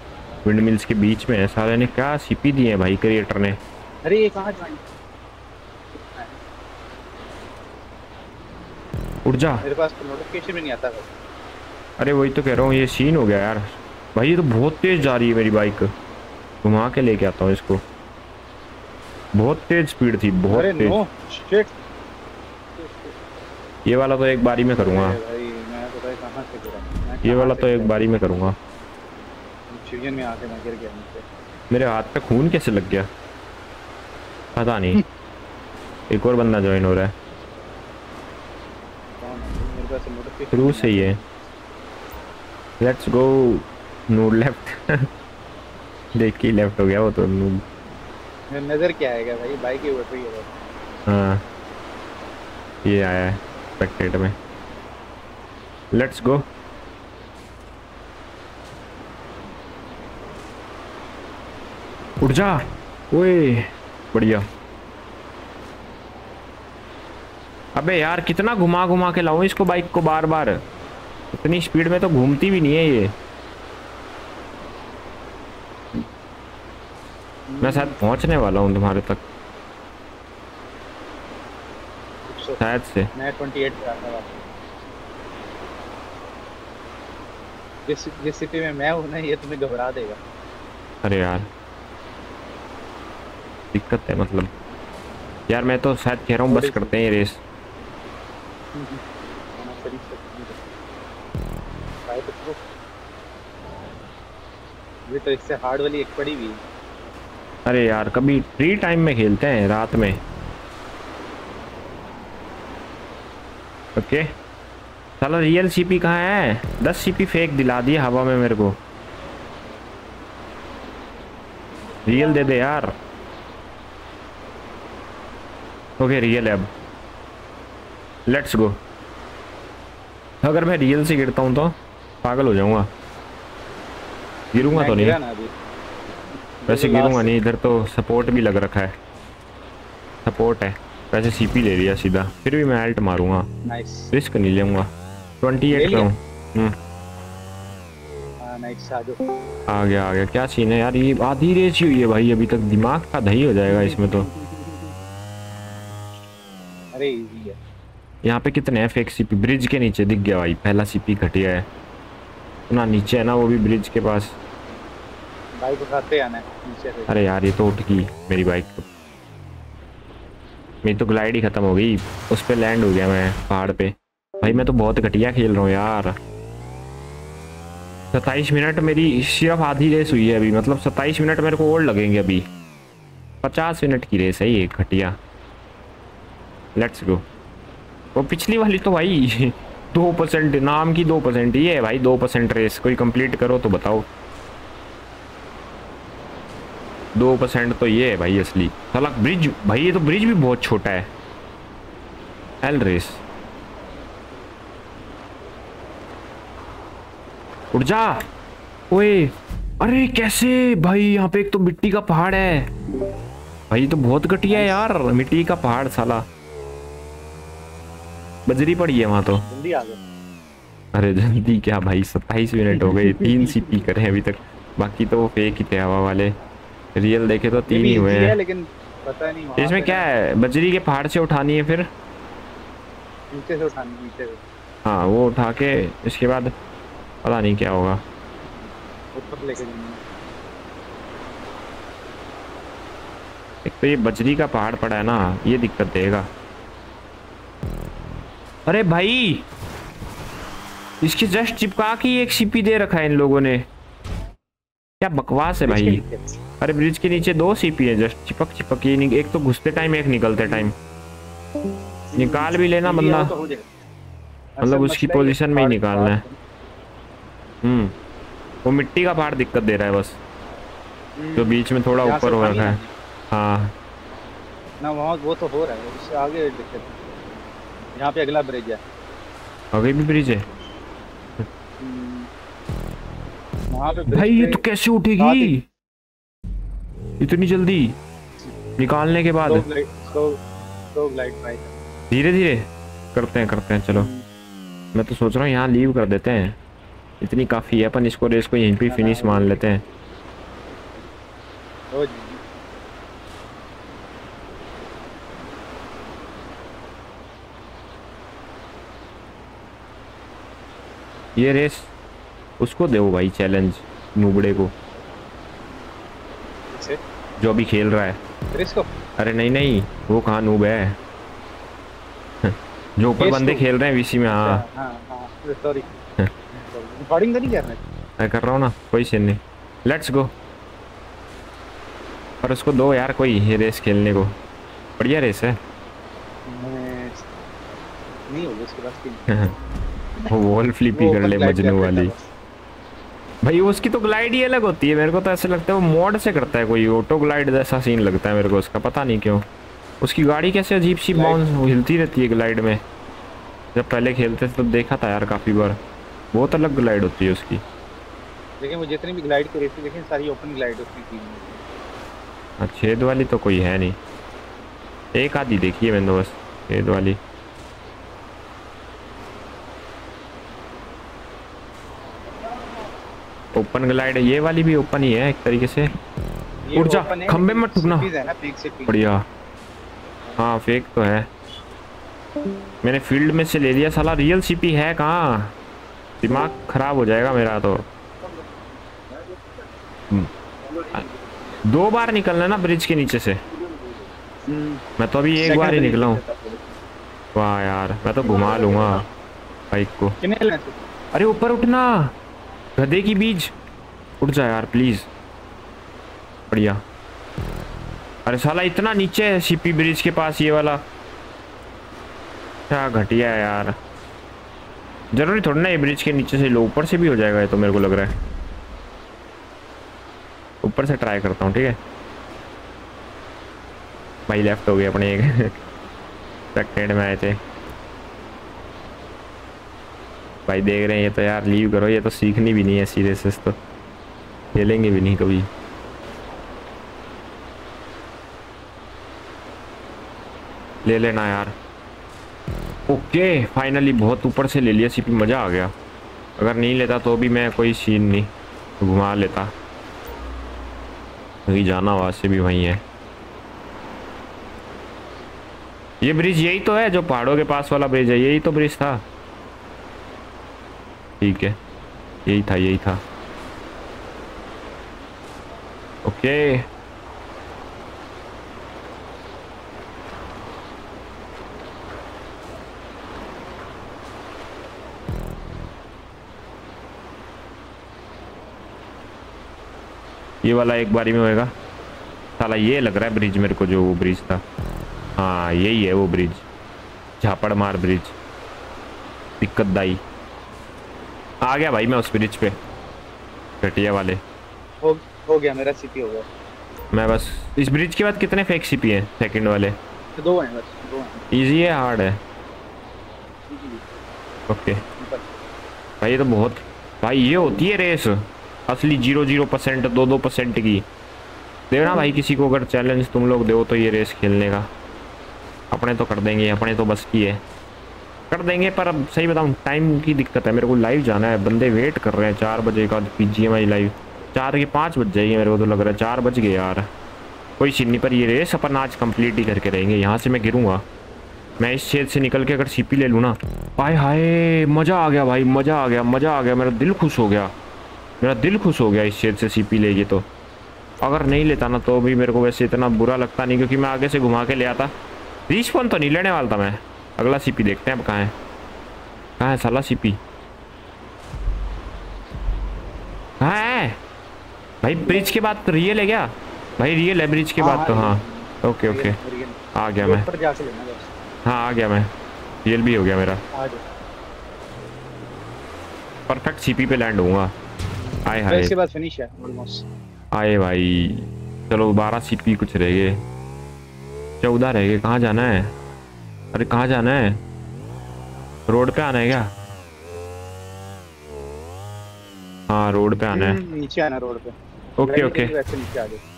विंड मिल्स के बीच में है। सारे ने क्या सीपी दिए हैं भाई क्रिएटर ने। अरे ये कहाँ ज्वाइन, उठ जा, मेरे पास तो नोटिफिकेशन भी नहीं आता। अरे वही तो कह रहा हूँ, ये सीन हो गया यार भाई। ये तो बहुत तेज़ जा रही है मेरी बाइक, घुमा के लेके आता हूँ इसको। बहुत तेज स्पीड थी, बहुत तेज। ये वाला तो एक बारी में करूँगा, ये वाला तो एक बारी में करूँगा। मेरे हाथ पे खून कैसे लग गया पता नहीं। एक और बंदा ज्वाइन हो रहा है शुरू से ही है। लेट्स गो नूर लेफ्ट। देख के लेफ्ट हो गया वो तो, नूर नज़र क्या आएगा भाई, बाइक ही उठ रही है। हाँ ये आया है स्पेक्टेट में। लेट्स गो, उठ जा ओए, बढ़िया। अबे यार कितना घुमा घुमा के लाऊं इसको, बाइक को बार बार। इतनी स्पीड में तो घूमती भी नहीं है ये। मैं शायद पहुंचने वाला हूं तुम्हारे तक, शायद से। मैं 28 पे आता हूं। जिस सिटी में मैं हूं ना, ये तुम्हें घबरा देगा। अरे यार दिक्कत है, मतलब यार मैं तो शायद कह रहा हूँ बस करते हैं ये रेस। ये तो इससे हार्ड वाली एक पड़ी भी। अरे यार कभी फ्री टाइम में खेलते हैं, रात में। ओके साला रियल सीपी कहाँ है? 10 सीपी फेक दिला दिए हवा में मेरे को। रियल दे दे यार। ओके रियल है अब, लेट्स गो। अगर मैं रियल से गिरता हूँ तो पागल हो जाऊंगा। गिरूंगा तो नहीं, वैसे गिरूंगा नहीं। इधर तो सपोर्ट भी लग रखा है, सपोर्ट है। वैसे सीपी ले लिया सीधा, फिर भी मैं अल्ट मारूंगा। नाइस, रिस्क नहीं लेऊंगा। 28 का हूँ। नाइस, आ गया आ गया। क्या सीन है यार, ये आधी रेस ही हुई है भाई अभी तक। दिमाग का दही हो जाएगा इसमें तो। अरे इजी है। यहाँ पे कितने हैं फेक सीपी? ब्रिज के नीचे दिख गया भाई पहला सीपी। घटिया है, इतना नीचे है ना वो भी ब्रिज के पास। बाइक उठाते आना नीचे से। अरे यार ये तो उठ गई मेरी बाइक तो। मेरी तो ग्लाइड ही खत्म हो गई, उस पर लैंड हो गया मैं पहाड़ पे। भाई मैं तो बहुत घटिया खेल रहा हूँ यार। 27 मिनट मेरी सिर्फ आधी रेस हुई है अभी, मतलब 27 मिनट मेरे को और लगेंगे अभी। 50 मिनट की रेस है ये, घटिया। Let's go. वो पिछली वाली तो भाई 2% नाम की, 2% ये है भाई। 2% रेस कोई कंप्लीट करो तो बताओ। 2% तो ये है भाई असली। साला ब्रिज भाई, ये तो ब्रिज भी बहुत छोटा है। एल रेस, उठ जा ओए। अरे कैसे भाई, यहाँ पे एक तो मिट्टी का पहाड़ है भाई। तो बहुत घटिया है यार, मिट्टी का पहाड़। साला बजरी पड़ी है वहां तो। जल्दी आ गए। अरे जल्दी क्या भाई, 27 मिनट हो गए। 3 सीपी करे अभी तक, बाकी तो फेक ही थे हवा वाले। रियल देखे तो 3 ही हुए हैं। लेकिन पता नहीं इसमें क्या है। बजरी के पहाड़ से उठानी है, फिर नीचे से उठानी है। नीचे से हाँ, वो उठा के इसके बाद पता नहीं क्या होगा। ऊपर लेके एक तो ये बजरी का पहाड़ पड़ा है ना, ये दिक्कत देगा। अरे भाई इसकी जस्ट चिपका के एक सीपी दे रखा है इन लोगों ने। क्या बकवास है भाई। अरे ब्रिज के नीचे 2 सीपी है जस्ट, चिपक चिपक के। एक तो घुसते टाइम, एक निकलते टाइम। निकाल भी लेना बंदा, मतलब उसकी पोजीशन में ही निकालना है। वो मिट्टी का पहाड़ दिक्कत दे रहा है बस, जो बीच में थोड़ा ऊपर हो रखा है। हाँ ना, वहाँ वो तो हो रहा है, उससे आगे दिक्कत है। यहाँ पे अगला ब्रिज है, आगे भी ब्रिज है वहाँ पे। भाई ये तो कैसे उठेगी इतनी जल्दी निकालने के बाद? धीरे धीरे करते हैं चलो। मैं तो सोच रहा हूँ यहाँ लीव कर देते हैं, इतनी काफ़ी है। अपन इसको रेस को यहीं पे फिनिश मान लेते हैं। ये रेस उसको दो भाई चैलेंज, नूबड़े को जो अभी खेल रहा है रेस को। अरे नहीं नहीं, वो कहाँ नूब है जो ऊपर बंदे खेल रहे हैं वीसी में। हाँ सॉरी, रिकॉर्डिंग तो नहीं कर रहा है। मैं कर रहा हूँ ना, कोई सीन नहीं। Let's go. पर उसको दो यार कोई रेस खेलने को, बढ़िया रेस है। नहीं होगी उसके पास। वॉल फ्लिप ही कर ले मजनू वाली भाई। उसकी तो ग्लाइड ही अलग होती है। मेरे को तो ऐसे लगता है वो मोड से करता है, कोई ऑटो ग्लाइड जैसा सीन लगता है मेरे को उसका, पता नहीं क्यों। उसकी गाड़ी कैसे अजीब सी बाउंस हिलती रहती है ग्लाइड में। जब पहले खेलते थे तब देखा था यार काफ़ी बार, बहुत अलग ग्लाइड होती है उसकी। लेकिन वो जितनी भी ग्लाइड की रेस देखें सारी ओपन ग्लाइड होती है। हाँ, छेद वाली तो कोई है नहीं, एक आधी देखी है मैंने बस छेद वाली। ओपन ग्लाइड ये वाली भी ओपन ही है एक तरीके से। ऊर्जा खंबे मत ठुकना। बढ़िया। हाँ फेक तो है, मैंने फील्ड में से ले लिया। साला रियल सीपी है कहाँ? दिमाग खराब हो जाएगा मेरा तो। 2 बार निकलना ना ब्रिज के नीचे से। मैं तो अभी एक बार ही निकला हूँ। वाह यार, मैं तो घुमा लूंगा बाइक को। अरे ऊपर उठना गधे की बीज। उठ जा यार प्लीज। बढ़िया। अरे साला इतना नीचे है सीपी ब्रिज के पास ये वाला। क्या घटिया है यार। जरूरी थोड़ा ना ये ब्रिज के नीचे से लो ऊपर से भी हो जाएगा, ये तो मेरे को लग रहा है। ऊपर से ट्राई करता हूँ, ठीक है। भाई लेफ्ट हो गया अपने एक सेकंड में आए थे भाई, देख रहे हैं। ये तो यार लीव करो, ये तो सीखनी भी नहीं है सीरियस, तो खेलेंगे भी नहीं कभी। ले लेना यार। ओके फाइनली बहुत ऊपर से ले लिया सीपी, मज़ा आ गया। अगर नहीं लेता तो भी मैं कोई सीन नहीं, घुमा लेता क्योंकि जाना वहाँ से भी वहीं है। ये ब्रिज यही तो है जो पहाड़ों के पास वाला ब्रिज है, यही तो ब्रिज था। ठीक है यही था, यही था। ओके ये वाला एक बारी में होएगा साला। ये लग रहा है ब्रिज मेरे को जो वो ब्रिज था, हाँ यही है वो ब्रिज, झापड़ मार ब्रिज। दिक्कत दाई आ गया भाई मैं उस ब्रिज पे, घटिया वाले। हो गया मेरा सीपी, हो गया। मैं बस इस ब्रिज के बाद कितने फेक सीपी हैं? सेकंड वाले दो हैं बस, दो हैं। इजी है, हार्ड है? ओके भाई ये तो बहुत, भाई ये होती है रेस असली 0-0% 2-2% की। देना भाई किसी को अगर चैलेंज तुम लोग दो तो ये रेस खेलने का। अपने तो कर देंगे, अपने तो बस की है, कर देंगे। पर अब सही बताऊं टाइम की दिक्कत है, मेरे को लाइव जाना है। बंदे वेट कर रहे हैं 4 बजे का PGMI लाइव। 4 के 5 बज जाएगी मेरे को तो लग रहा है, 4 बज गए यार। कोई सीन नहीं, पर ये रेस अपन आज कंप्लीट ही करके रहेंगे। यहाँ से मैं गिरूँगा, मैं इस छेद से निकल के अगर सीपी ले लूँ ना, हाय हाय मज़ा आ गया भाई, मज़ा आ गया, मज़ा आ गया। मेरा दिल खुश हो गया, मेरा दिल खुश हो गया इस छेद से सीपी ले गए तो। अगर नहीं लेता ना तो भी मेरे को वैसे इतना बुरा लगता नहीं, क्योंकि मैं आगे से घुमा के ले आता। रिस्पॉन तो नहीं लेने वाला था मैं। अगला सीपी देखते हैं अब कहाँ है, कहाँ है साला सीपी, कहाँ है भाई? ब्रिज के बाद तो रियल है क्या भाई? रियल है ब्रिज के बाद तो, हाँ ओके ओके आ गया मैं, हाँ आ गया मैं। रियल भी हो गया मेरा, परफेक्ट सीपी पे लैंड होऊंगा। आए हाय इसके बाद फिनिश है ऑलमोस्ट। आए भाई चलो 12 सीपी कुछ रह गए, 14 रह गए। कहाँ जाना है? अरे कहाँ जाना है? रोड पे आना है क्या? हाँ रोड पे आना है, नीचे आना रोड पे। ओके ओके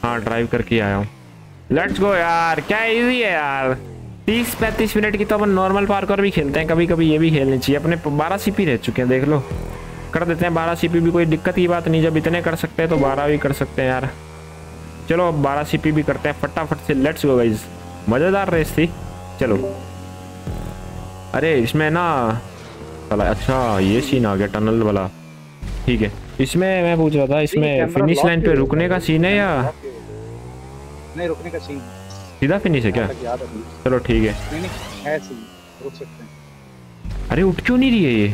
हाँ ड्राइव करके आया हूँ। लेट्स गो यार, क्या इजी है यार। 30-35 मिनट की तो अपन नॉर्मल पार्कर भी खेलते हैं कभी कभी, ये भी खेलनी चाहिए। अपने 12 सीपी रह चुके हैं, देख लो कर देते हैं। 12 सीपी भी कोई दिक्कत की बात नहीं, जब इतने कर सकते हैं तो 12 भी कर सकते हैं यार। चलो अब 12 सीपी भी करते हैं फटाफट से। लेट्स गो गाइज, मज़ेदार रेस थी। चलो अरे इसमें ना चला, अच्छा ये सीन आ गया टनल वाला, ठीक है। इसमें मैं पूछ रहा था, इसमें फिनिश लाइन पे रुकने का सीन है या नहीं? रुकने का सीन, सीधा फिनिश है क्या? चलो ठीक है, रुक सकते हैं। अरे उठ क्यों नहीं रही है ये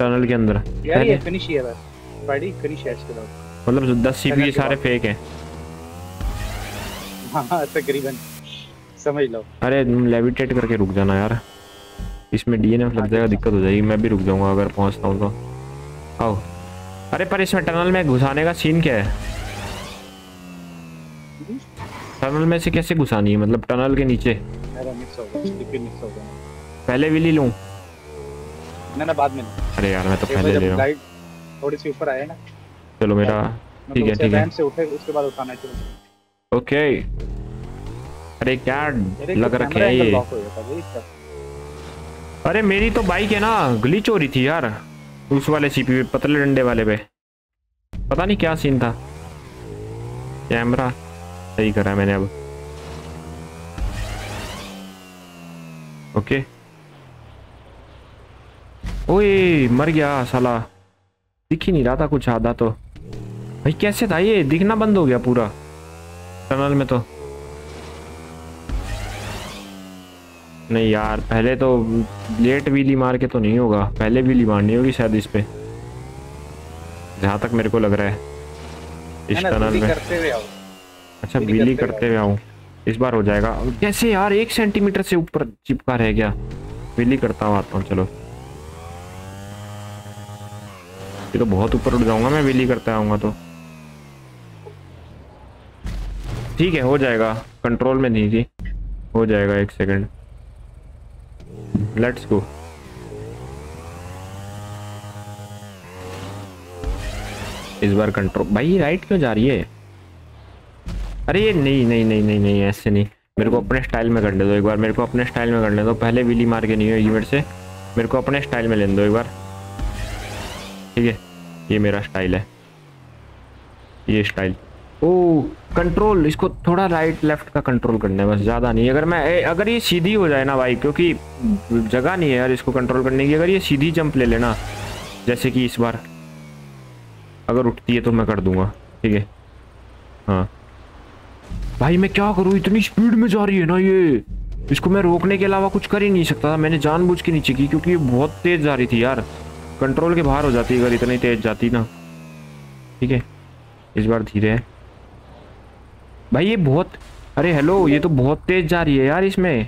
टनल के अंदर? यार ये फिनिश ही है बस, बॉडी फिनिश है इसके बाद। मतलब 10 सीपी सारे फेक हैं, हां तकरीबन समझ लो। अरे लेविटेट करके रुक जाना यार, इसमें DNF लग जाएगा, दिक्कत हो जाएगी। मैं भी रुक जाऊंगा अगर पहुंचता हूं तो। आओ अरे पर इसमें टनल में घुसाने का सीन क्या है? टनल में से कैसे घुसानी है? मतलब टनल के नीचे पहले विली लूं? ना ना बाद में। अरे यार मैं तो पहले ले रहा हूं, थोड़ी सी ऊपर आया ना। चलो मेरा ठीक है, ठीक है से उठे उसके बाद उठाना चाहिए। ओके अरे क्या लग रखे है ये? अरे मेरी तो बाइक है ना ग्लिच हो रही थी यार उस वाले सीपी पे, पतले डंडे वाले पे, पता नहीं क्या सीन था। कैमरा सही करा मैंने अब। ओके ओए मर गया साला, दिख ही नहीं रहा था कुछ आधा तो। भाई कैसे था ये? दिखना बंद हो गया पूरा टनल में तो। नहीं यार पहले तो लेट व्हीली मार के तो नहीं होगा, पहले व्हीली मारनी होगी शायद इस पे, जहाँ तक मेरे को लग रहा है इस टनल में। अच्छा व्हीली करते हुए आऊँ, इस बार हो जाएगा। कैसे यार 1 सेंटीमीटर से ऊपर चिपका रह गया। व्हीली करता हुआ आता हूँ, चलो ये तो बहुत ऊपर उठ जाऊंगा मैं वेली करता आऊंगा तो। ठीक है हो जाएगा, कंट्रोल में नहीं जी, हो जाएगा। एक सेकंड, लेट्स गो। इस बार कंट्रोल भाई। राइट क्यों जा रही है? अरे ये नहीं नहीं नहीं नहीं नहीं ऐसे नहीं, मेरे को अपने स्टाइल में करने दो। एक बार मेरे को अपने स्टाइल में करने दो, पहले विली मार के नहीं होगी मेरे से। मेरे को अपने स्टाइल में लेने दो एक बार। ठीक है ये मेरा स्टाइल है, ये स्टाइल। ओह कंट्रोल, इसको थोड़ा राइट लेफ्ट का कंट्रोल करना है बस, ज़्यादा नहीं। अगर मैं अगर ये सीधी हो जाए ना भाई, क्योंकि जगह नहीं है यार इसको कंट्रोल करने की। अगर ये सीधी जंप ले लेना, जैसे कि इस बार अगर उठती है तो मैं कर दूंगा। ठीक है हाँ भाई मैं क्या करूँ, इतनी स्पीड में जा रही है ना ये, इसको मैं रोकने के अलावा कुछ कर ही नहीं सकता था। मैंने जानबूझ के नीचे की क्योंकि ये बहुत तेज़ जा रही थी यार, कंट्रोल के बाहर हो जाती अगर इतनी तेज़ जाती ना। ठीक है इस बार धीरे है भाई ये बहुत। अरे हेलो, ये तो बहुत तेज़ जा रही है यार इसमें,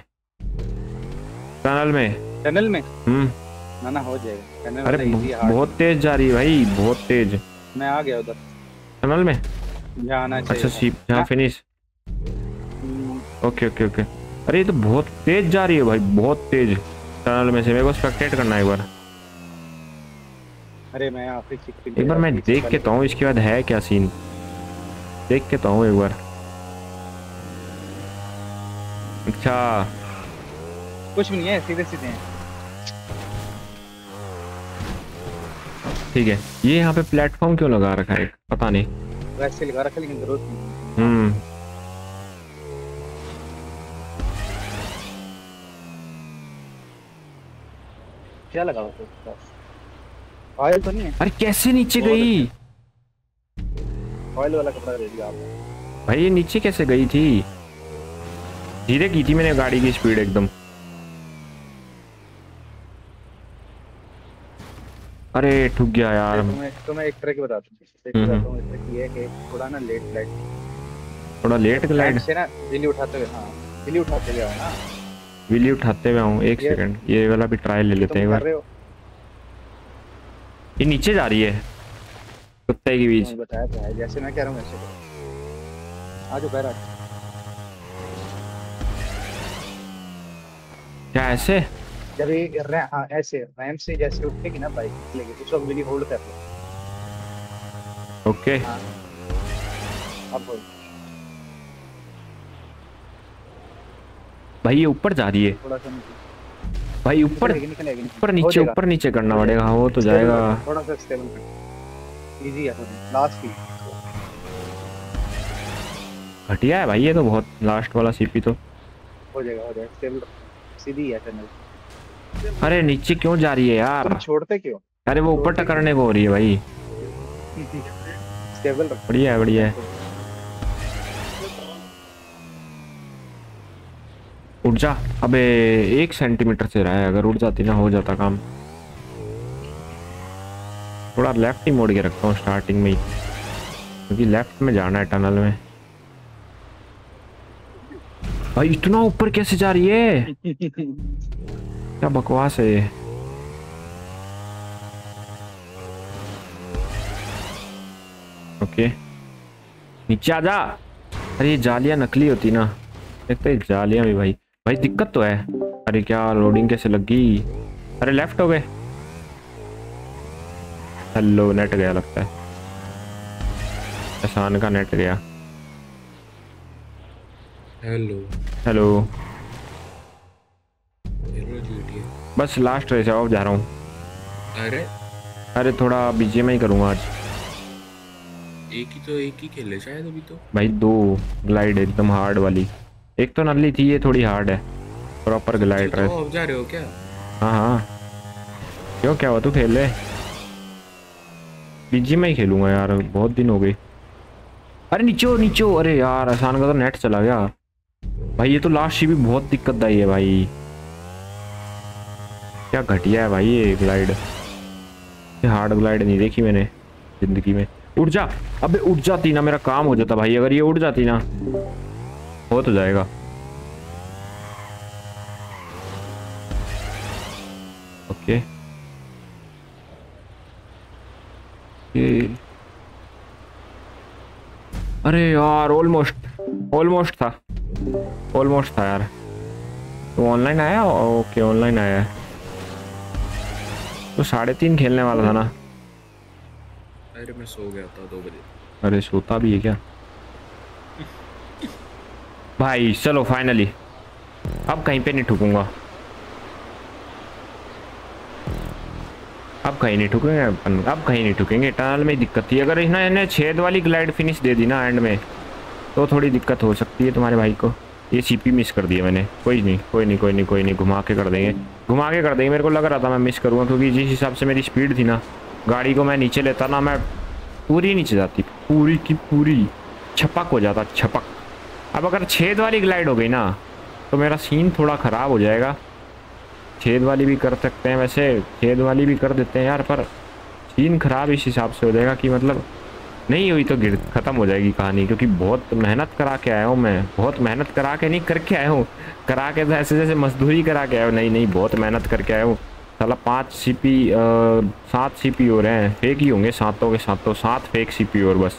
टनल में। टनल में ना हो जाएगा। अरे बहुत तेज़ जा रही है भाई, बहुत तेज। मैं आ गया उधर टनल में। अच्छा सीप यहाँ फिनिश। Okay okay okay. अरे ये तो बहुत तेज जा रही है भाई, बहुत तेज। टनल में से मेरे को स्पेक्टेट करना है एक बार। अरे मैं एक बार मैं देख के तो इसके बाद है क्या सीन, देख के तो एक बार। अच्छा कुछ भी नहीं है, सीधे सीधे हैं। ठीक है ये यहाँ पे प्लेटफॉर्म क्यों लगा रखा है पता नहीं, वैसे लगा रखा लेकिन जरूरत नहीं। क्या लगा तो ऑयल तो नहीं है? अरे कैसे नीचे गई? ऑयल वाला कपड़ा दे दिया आप भाई। ये नीचे कैसे गई थी? धीरे की थी मैंने गाड़ी की स्पीड एकदम। अरे ठुक गया यार। तो मैं एक ट्रिक बताता हूँ। एक ट्रिक ये है कि थोड़ा ना लेट ग्लाइड, थोड़ा लेट ग्लाइड से ना विली उठाते हुए। हाँ विली उठाते हुए आओ ना, विली उठाते हुए आऊँ। एक सेकंड ये वाला भी ट्रायल ले लेते हैं एक बार। ये नीचे जा रही है कुत्ते के बीच। बताया था जैसे मैं कह रहा हूँ वैसे। आज ऊपर आ क्या ऐसे? जब ये हाँ ऐसे रैंप से जैसे उठेगी ना बाइक लेके, उस वक्त विली होल्ड कर लो। ओके हाँ। अब भाई ये ऊपर जा रही है थोड़ा सा भाई, ऊपर ऊपर नीचे ऊपर नीचे करना पड़ेगा। वो तो जाएगा थोड़ा सा स्टेबल, इजी है थोड़ी लास्ट की। घटिया है भाई ये तो, बहुत लास्ट वाला सीपी तो हो जाएगा, हो जाएगा स्टेबल, सीधी है टनल। अरे नीचे क्यों जा रही है यार? तुम छोड़ते क्यों? अरे वो ऊपर टकरने को हो रही है भाई। स्टेबल रख, बढ़िया है बढ़िया है। उठ जा। अबे 1 सेंटीमीटर से रहा है, अगर उठ जाती ना हो जाता काम। थोड़ा लेफ्ट ही मोड़ के रखता हूँ स्टार्टिंग में ही, क्योंकि लेफ्ट में जाना है टनल में। भाई इतना ऊपर कैसे जा रही है? क्या बकवास है ये। ओके नीचे आ जा। अरे ये जालियां नकली होती ना, देखते हैं जालियां भी भाई। भाई दिक्कत तो है। अरे क्या लोडिंग कैसे लगी? अरे लेफ्ट हो गए। हेलो नेट गया लगता है, एहसान का नेट गया। हेलो हेलो बस लास्ट रेस है, जा रहा हूँ। अरे अरे थोड़ा बीजेम ही करूँगा आज। एक ही खेले शायद अभी तो भाई। 2 ग्लाइड एकदम हार्ड वाली, एक तो नल्ली थी ये थोड़ी हार्ड है, प्रॉपर ग्लाइड रेस। तो जा रहे हो क्या? हाँ हाँ क्यों क्या हुआ? तू खेल ले, बीजेम ही खेलूँगा यार, बहुत दिन हो गए। अरे नीचे नीचे। अरे यार आसान का तो नेट चला गया भाई। ये तो लास्ट सी भी बहुत दिक्कतदायी है भाई, क्या घटिया है भाई ये ग्लाइड। ये हार्ड ग्लाइड नहीं देखी मैंने जिंदगी में। उठ जा। अबे उठ जाती ना मेरा काम हो जाता भाई। अगर ये उठ जाती ना हो तो जाएगा। ओके अरे यार ऑलमोस्ट था यार। तो ऑनलाइन आया? ओके ऑनलाइन आया है। तो 3:30 खेलने वाला था ना। अरे मैं सो गया था 2 बजे। अरे सोता भी है क्या भाई? चलो फाइनली अब कहीं पे नहीं ठुकूंगा, अब कहीं नहीं ठुकेंगे। टनल में दिक्कत थी, अगर इन्होंने छेद वाली ग्लाइड फिनिश दे दी ना एंड में तो थोड़ी दिक्कत हो सकती है तुम्हारे भाई को। ये सीपी मिस कर दिया मैंने। कोई नहीं, घुमा के कर देंगे। मेरे को लग रहा था मैं मिस करूँगा क्योंकि जिस हिसाब से मेरी स्पीड थी ना, गाड़ी को मैं नीचे लेता ना, मैं पूरी नीचे जाती, पूरी की पूरी छपक हो जाता, छपक। अब अगर छेद वाली ग्लाइड हो गई ना तो मेरा सीन थोड़ा ख़राब हो जाएगा। छेद वाली भी कर सकते हैं, वैसे छेद वाली भी कर देते हैं यार, पर सीन ख़राब इस हिसाब से हो जाएगा कि मतलब नहीं हुई तो ख़त्म हो जाएगी कहानी। क्योंकि बहुत मेहनत करा के आया हूँ मैं, करके ऐसे जैसे मजदूरी करा के आया हूँ। नहीं, बहुत मेहनत करके आया हूँ साला। 7 सीपी और हैं, फेक ही होंगे सातों के सात फेक सीपी और। बस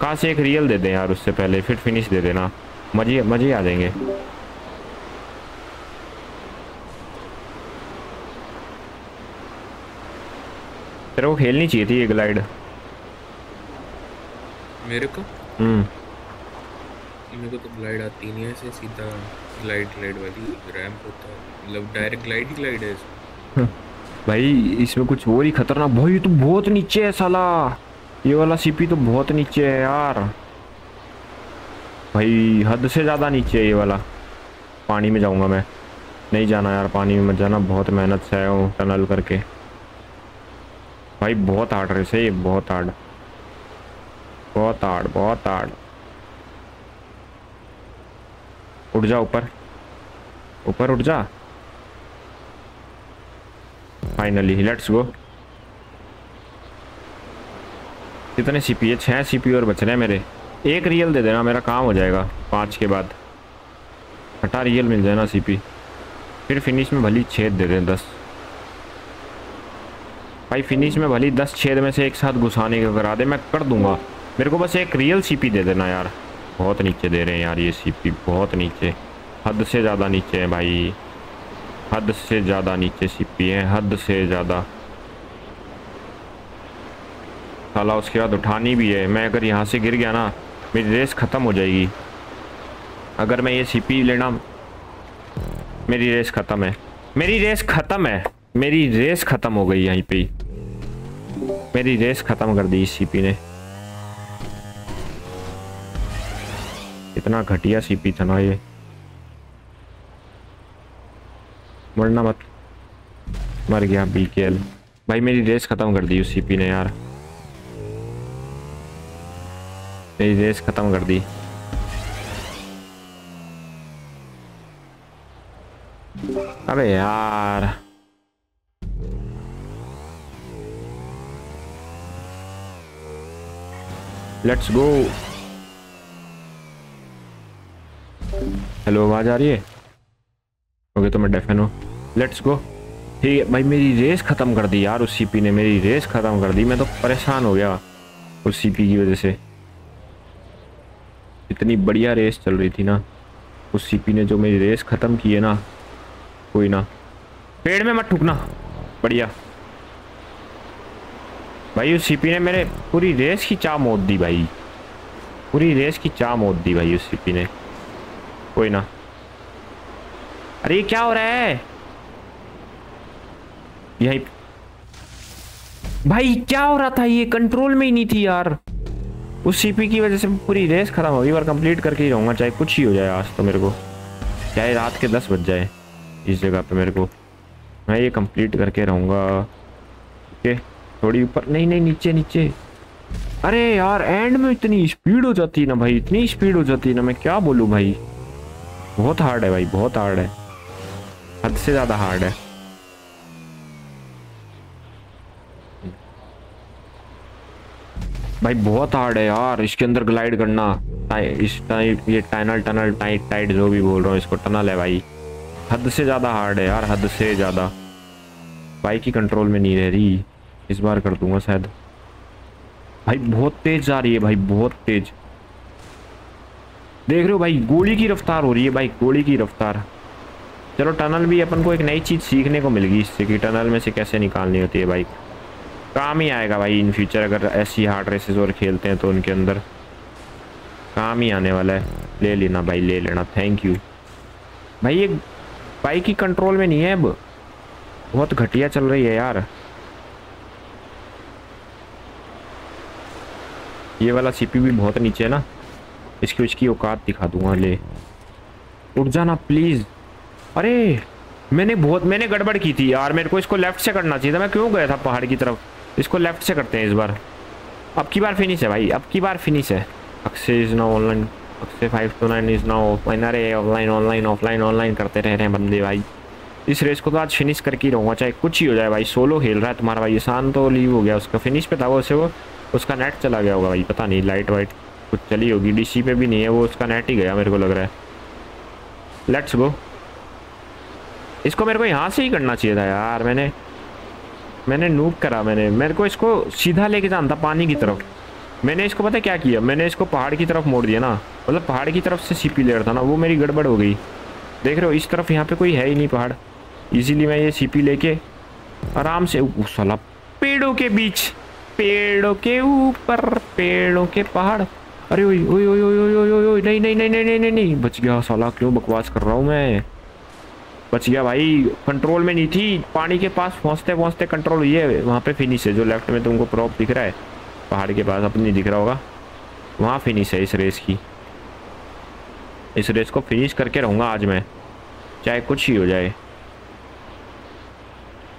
कहाँ से एक रियल दे दें यार, उससे पहले फिर फिनिश दे देना, मज़े आ जाएंगे। तेरे को खेलनी चाहिए थी ये ग्लाइड। मेरे को तो ग्लाइड आती नहीं है, ऐसे सीधा ग्लाइड वाली रैंप होता है, मतलब डायरेक्ट ग्लाइड है इसमें। भाई इसमें कुछ और ही खतरनाक। भाई ये तो बहुत नीचे है साला, ये वाला सीपी तो बहुत नीचे है यार भाई, हद से ज़्यादा नीचे है ये वाला। पानी में जाऊँगा मैं, नहीं जाना यार पानी में मत जाना, बहुत मेहनत से आया हूँ टनल करके। भाई बहुत हार्ड रेस है ये, बहुत हार्ड। उठ जा, ऊपर उठ जा। Finally let's go. कितने सीपी है? 6 सीपी और बच रहे हैं मेरे। एक रियल दे देना, मेरा काम हो जाएगा। 5 के बाद हटा रियल मिल जाए ना सीपी, फिर फिनिश में भली छेद दे दें 10। भाई फिनिश में भली 10 छेद में से एक साथ घुसाने का करा दे, मैं कर दूंगा। मेरे को बस एक रियल सीपी दे देना यार। बहुत नीचे दे रहे हैं यार ये सीपी, बहुत नीचे, हद से ज़्यादा नीचे है भाई, हद से ज़्यादा नीचे सीपी है, हद से ज़्यादा साला। उसके बाद उठानी भी है, मैं अगर यहाँ से गिर गया ना मेरी रेस ख़त्म हो जाएगी। अगर मैं ये सीपी लेना, मेरी रेस ख़त्म हो गई। यहीं पे मेरी रेस ख़त्म कर दी इस सीपी ने। इतना घटिया सीपी था ना ये, मरना मत। मर गया BKL। भाई मेरी रेस ख़त्म कर दी उस सीपी ने यार, मेरी रेस ख़त्म कर दी। अबे यार लेट्स गो। हेलो आवाज़ आ रही है? ओके तो मैं डेफन हूँ। Let's go. ठीक है भाई, मेरी रेस ख़त्म कर दी यार उस सीपी ने, मेरी रेस ख़त्म कर दी। मैं तो परेशान हो गया उस सीपी की वजह से। इतनी बढ़िया रेस चल रही थी ना, उस सीपी ने जो मेरी रेस ख़त्म की है ना। कोई ना, पेड़ में मत ठुकना। बढ़िया भाई, उस सीपी ने मेरे पूरी रेस की चा मोड़ दी भाई, उस सीपी ने। कोई ना। अरे क्या हो रहा है यही भाई? क्या हो रहा था? ये कंट्रोल में ही नहीं थी यार। उस सीपी की वजह से पूरी रेस ख़त्म होगी, और कंप्लीट करके ही रहूँगा चाहे कुछ ही हो जाए आज तो। मेरे को चाहे रात के 10 बज जाए इस जगह पे, मेरे को मैं ये कंप्लीट करके रहूँगा। ओके थोड़ी ऊपर, नहीं नीचे। अरे यार एंड में इतनी स्पीड हो जाती है ना भाई, मैं क्या बोलूँ भाई। बहुत हार्ड है भाई, हद से ज़्यादा हार्ड है। भाई बहुत हार्ड है यार इसके अंदर ग्लाइड करना। ये टनल जो भी बोल रहा हूँ इसको, टनल है भाई। हद से ज़्यादा हार्ड है यार, हद से ज़्यादा। बाइक ही कंट्रोल में नहीं रह रही। इस बार कर दूंगा शायद। भाई बहुत तेज जा रही है भाई, बहुत तेज। देख रहे हो भाई गोली की रफ्तार हो रही है भाई, गोली की रफ्तार। चलो टनल भी अपन को एक नई चीज़ सीखने को मिल गई इससे कि टनल में से कैसे निकालनी होती है भाई। काम ही आएगा भाई इन फ्यूचर, अगर ऐसी हार्ड रेसेस और खेलते हैं तो उनके अंदर काम ही आने वाला है। ले लेना भाई, ले लेना, थैंक यू भाई। ये बाइक ही कंट्रोल में नहीं है अब, बहुत घटिया चल रही है यार। ये वाला सीपी भी बहुत नीचे है ना, इसकी उसकी औकात दिखा दूंगा। ले उठ जाना प्लीज़। अरे मैंने गड़बड़ की थी यार, मेरे को इसको लेफ्ट से करना चाहिए था, मैं क्यों गया था पहाड़ की तरफ। इसको लेफ्ट से करते हैं इस बार, अब की बार फिनिश है भाई, अब की बार फिनिश है। Akshay is now online, Akshay 529 is now offline. अरे ऑनलाइन ऑनलाइन ऑफलाइन ऑनलाइन करते रह रहे हैं बंदे भाई। इस रेस को तो आज फिनिश करके ही रहूँगा चाहे कुछ ही हो जाए भाई। सोलो खेल रहा है तुम्हारा भाई, शान तो लीव हो गया उसका, फिनिश पे था वो, उसे वो उसका नेट चला गया होगा भाई, पता नहीं लाइट वाइट कुछ चली होगी। डीसी पे भी नहीं है वो, उसका नेट ही गया मेरे को लग रहा है। Let's go. इसको मेरे को यहाँ से ही करना चाहिए था यार, मैंने नूब करा। मेरे को इसको सीधा लेके जाना था पानी की तरफ। मैंने इसको पता क्या किया, मैंने इसको पहाड़ की तरफ मोड़ दिया ना, मतलब पहाड़ की तरफ से सीपी ले रहा था ना, वो मेरी गड़बड़ हो गई। देख रहे हो इस तरफ यहाँ पे कोई है ही नहीं पहाड़, इजीली मैं ये सीपी लेके आराम से। साला पेड़ों के बीच, पेड़ों के ऊपर, पेड़ों के पहाड़। अरे ओए ओए ओए ओए ओए ओए, नहीं नहीं नहीं नहीं नहीं नहीं, बच गया साला। क्यों बकवास कर रहा हूँ मैं, बच गया भाई, कंट्रोल में नहीं थी। पानी के पास पहुँचते पहुँचते कंट्रोल हुई है। वहाँ पे फिनिश है, जो लेफ्ट में तुमको प्रॉप दिख रहा है पहाड़ के पास, अपनी दिख रहा होगा, वहाँ फिनिश है इस रेस की। इस रेस को फिनिश करके रहूँगा आज मैं, चाहे कुछ ही हो जाए,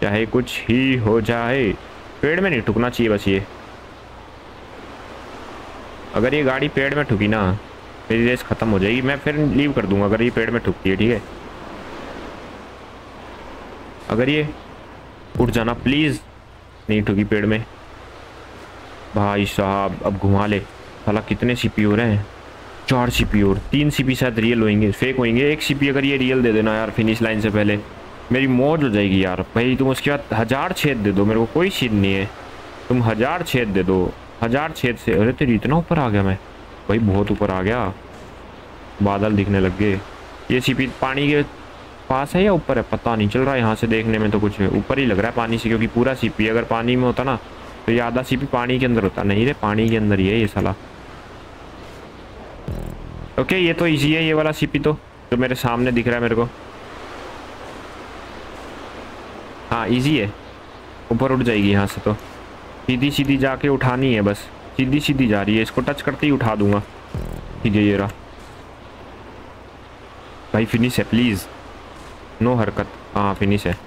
चाहे कुछ ही हो जाए। पेड़ में नहीं ठुकना चाहिए बस ये, अगर ये गाड़ी पेड़ में ठुकी ना मेरी रेस ख़त्म हो जाएगी, मैं फिर लीव कर दूंगा अगर ये पेड़ में ठुकती है, ठीक है। अगर ये उठ जाना प्लीज़, नहीं ठुकी पेड़ में भाई साहब। अब घुमा ले साला। कितने सीपी हो रहे हैं, 4 सीपी और 3 सीपी शायद रियल होएंगे, फेक होएंगे। 1 सीपी अगर ये रियल दे देना यार फिनिश लाइन से पहले, मेरी मौज हो जाएगी यार भाई। तुम उसके बाद 1000 छेद दे दो, मेरे को कोई छीद नहीं है, तुम 1000 छेद दे दो। 1000 छेद से अरे तेरी इतना ऊपर आ गया मैं भाई, बहुत ऊपर आ गया, बादल दिखने लग गए। ये सीपी पानी के पास है या ऊपर है पता नहीं चल रहा है, यहाँ से देखने में तो कुछ ऊपर ही लग रहा है पानी से, क्योंकि पूरा सीपी अगर पानी में होता ना तो ये आधा सीपी पानी के अंदर होता। नहीं रे पानी के अंदर ही है ये साला। ओके ये तो इजी है, ये वाला सीपी तो जो मेरे सामने दिख रहा है मेरे को, हाँ इजी है। ऊपर उठ जाएगी यहाँ से, तो सीधी सीधी जाके उठानी है बस, सीधी सीधी जा रही है, इसको टच करते ही उठा दूंगा। ठीक है ये रहा भाई, फिनिश है प्लीज़, नो हरकत। हाँ फिनिश है।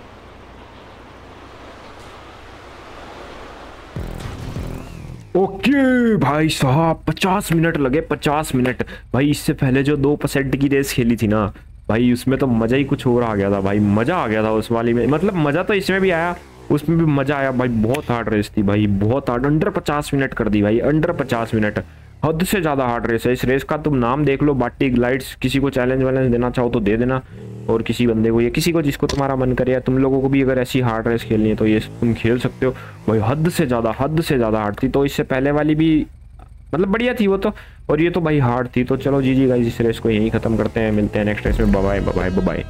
ओके भाई साहब 50 मिनट लगे, 50 मिनट भाई। इससे पहले जो 2% की रेस खेली थी ना भाई, उसमें तो मज़ा ही कुछ और आ गया था भाई, मज़ा आ गया था उस वाली में। मतलब मज़ा तो इसमें भी आया, उसमें भी मज़ा आया भाई। बहुत हार्ड रेस थी भाई, बहुत हार्ड। अंडर 50 मिनट कर दी भाई, अंडर 50 मिनट, हद से ज़्यादा हार्ड रेस है। इस रेस का तुम नाम देख लो, बाटी ग्लाइड्स। किसी को चैलेंज वैलेंज देना चाहो तो दे देना, और किसी बंदे को या किसी को जिसको तुम्हारा मन करे, या तुम लोगों को भी अगर ऐसी हार्ड रेस खेलनी है तो ये तुम खेल सकते हो भाई। हद से ज़्यादा हार्ड थी, तो इससे पहले वाली भी मतलब बढ़िया थी वो तो, और ये तो भाई हार्ड थी। तो चलो जी गाइस इस रेस को यहीं ख़त्म करते हैं, मिलते हैं नेक्स्ट रेस में। Bye bye bye bye.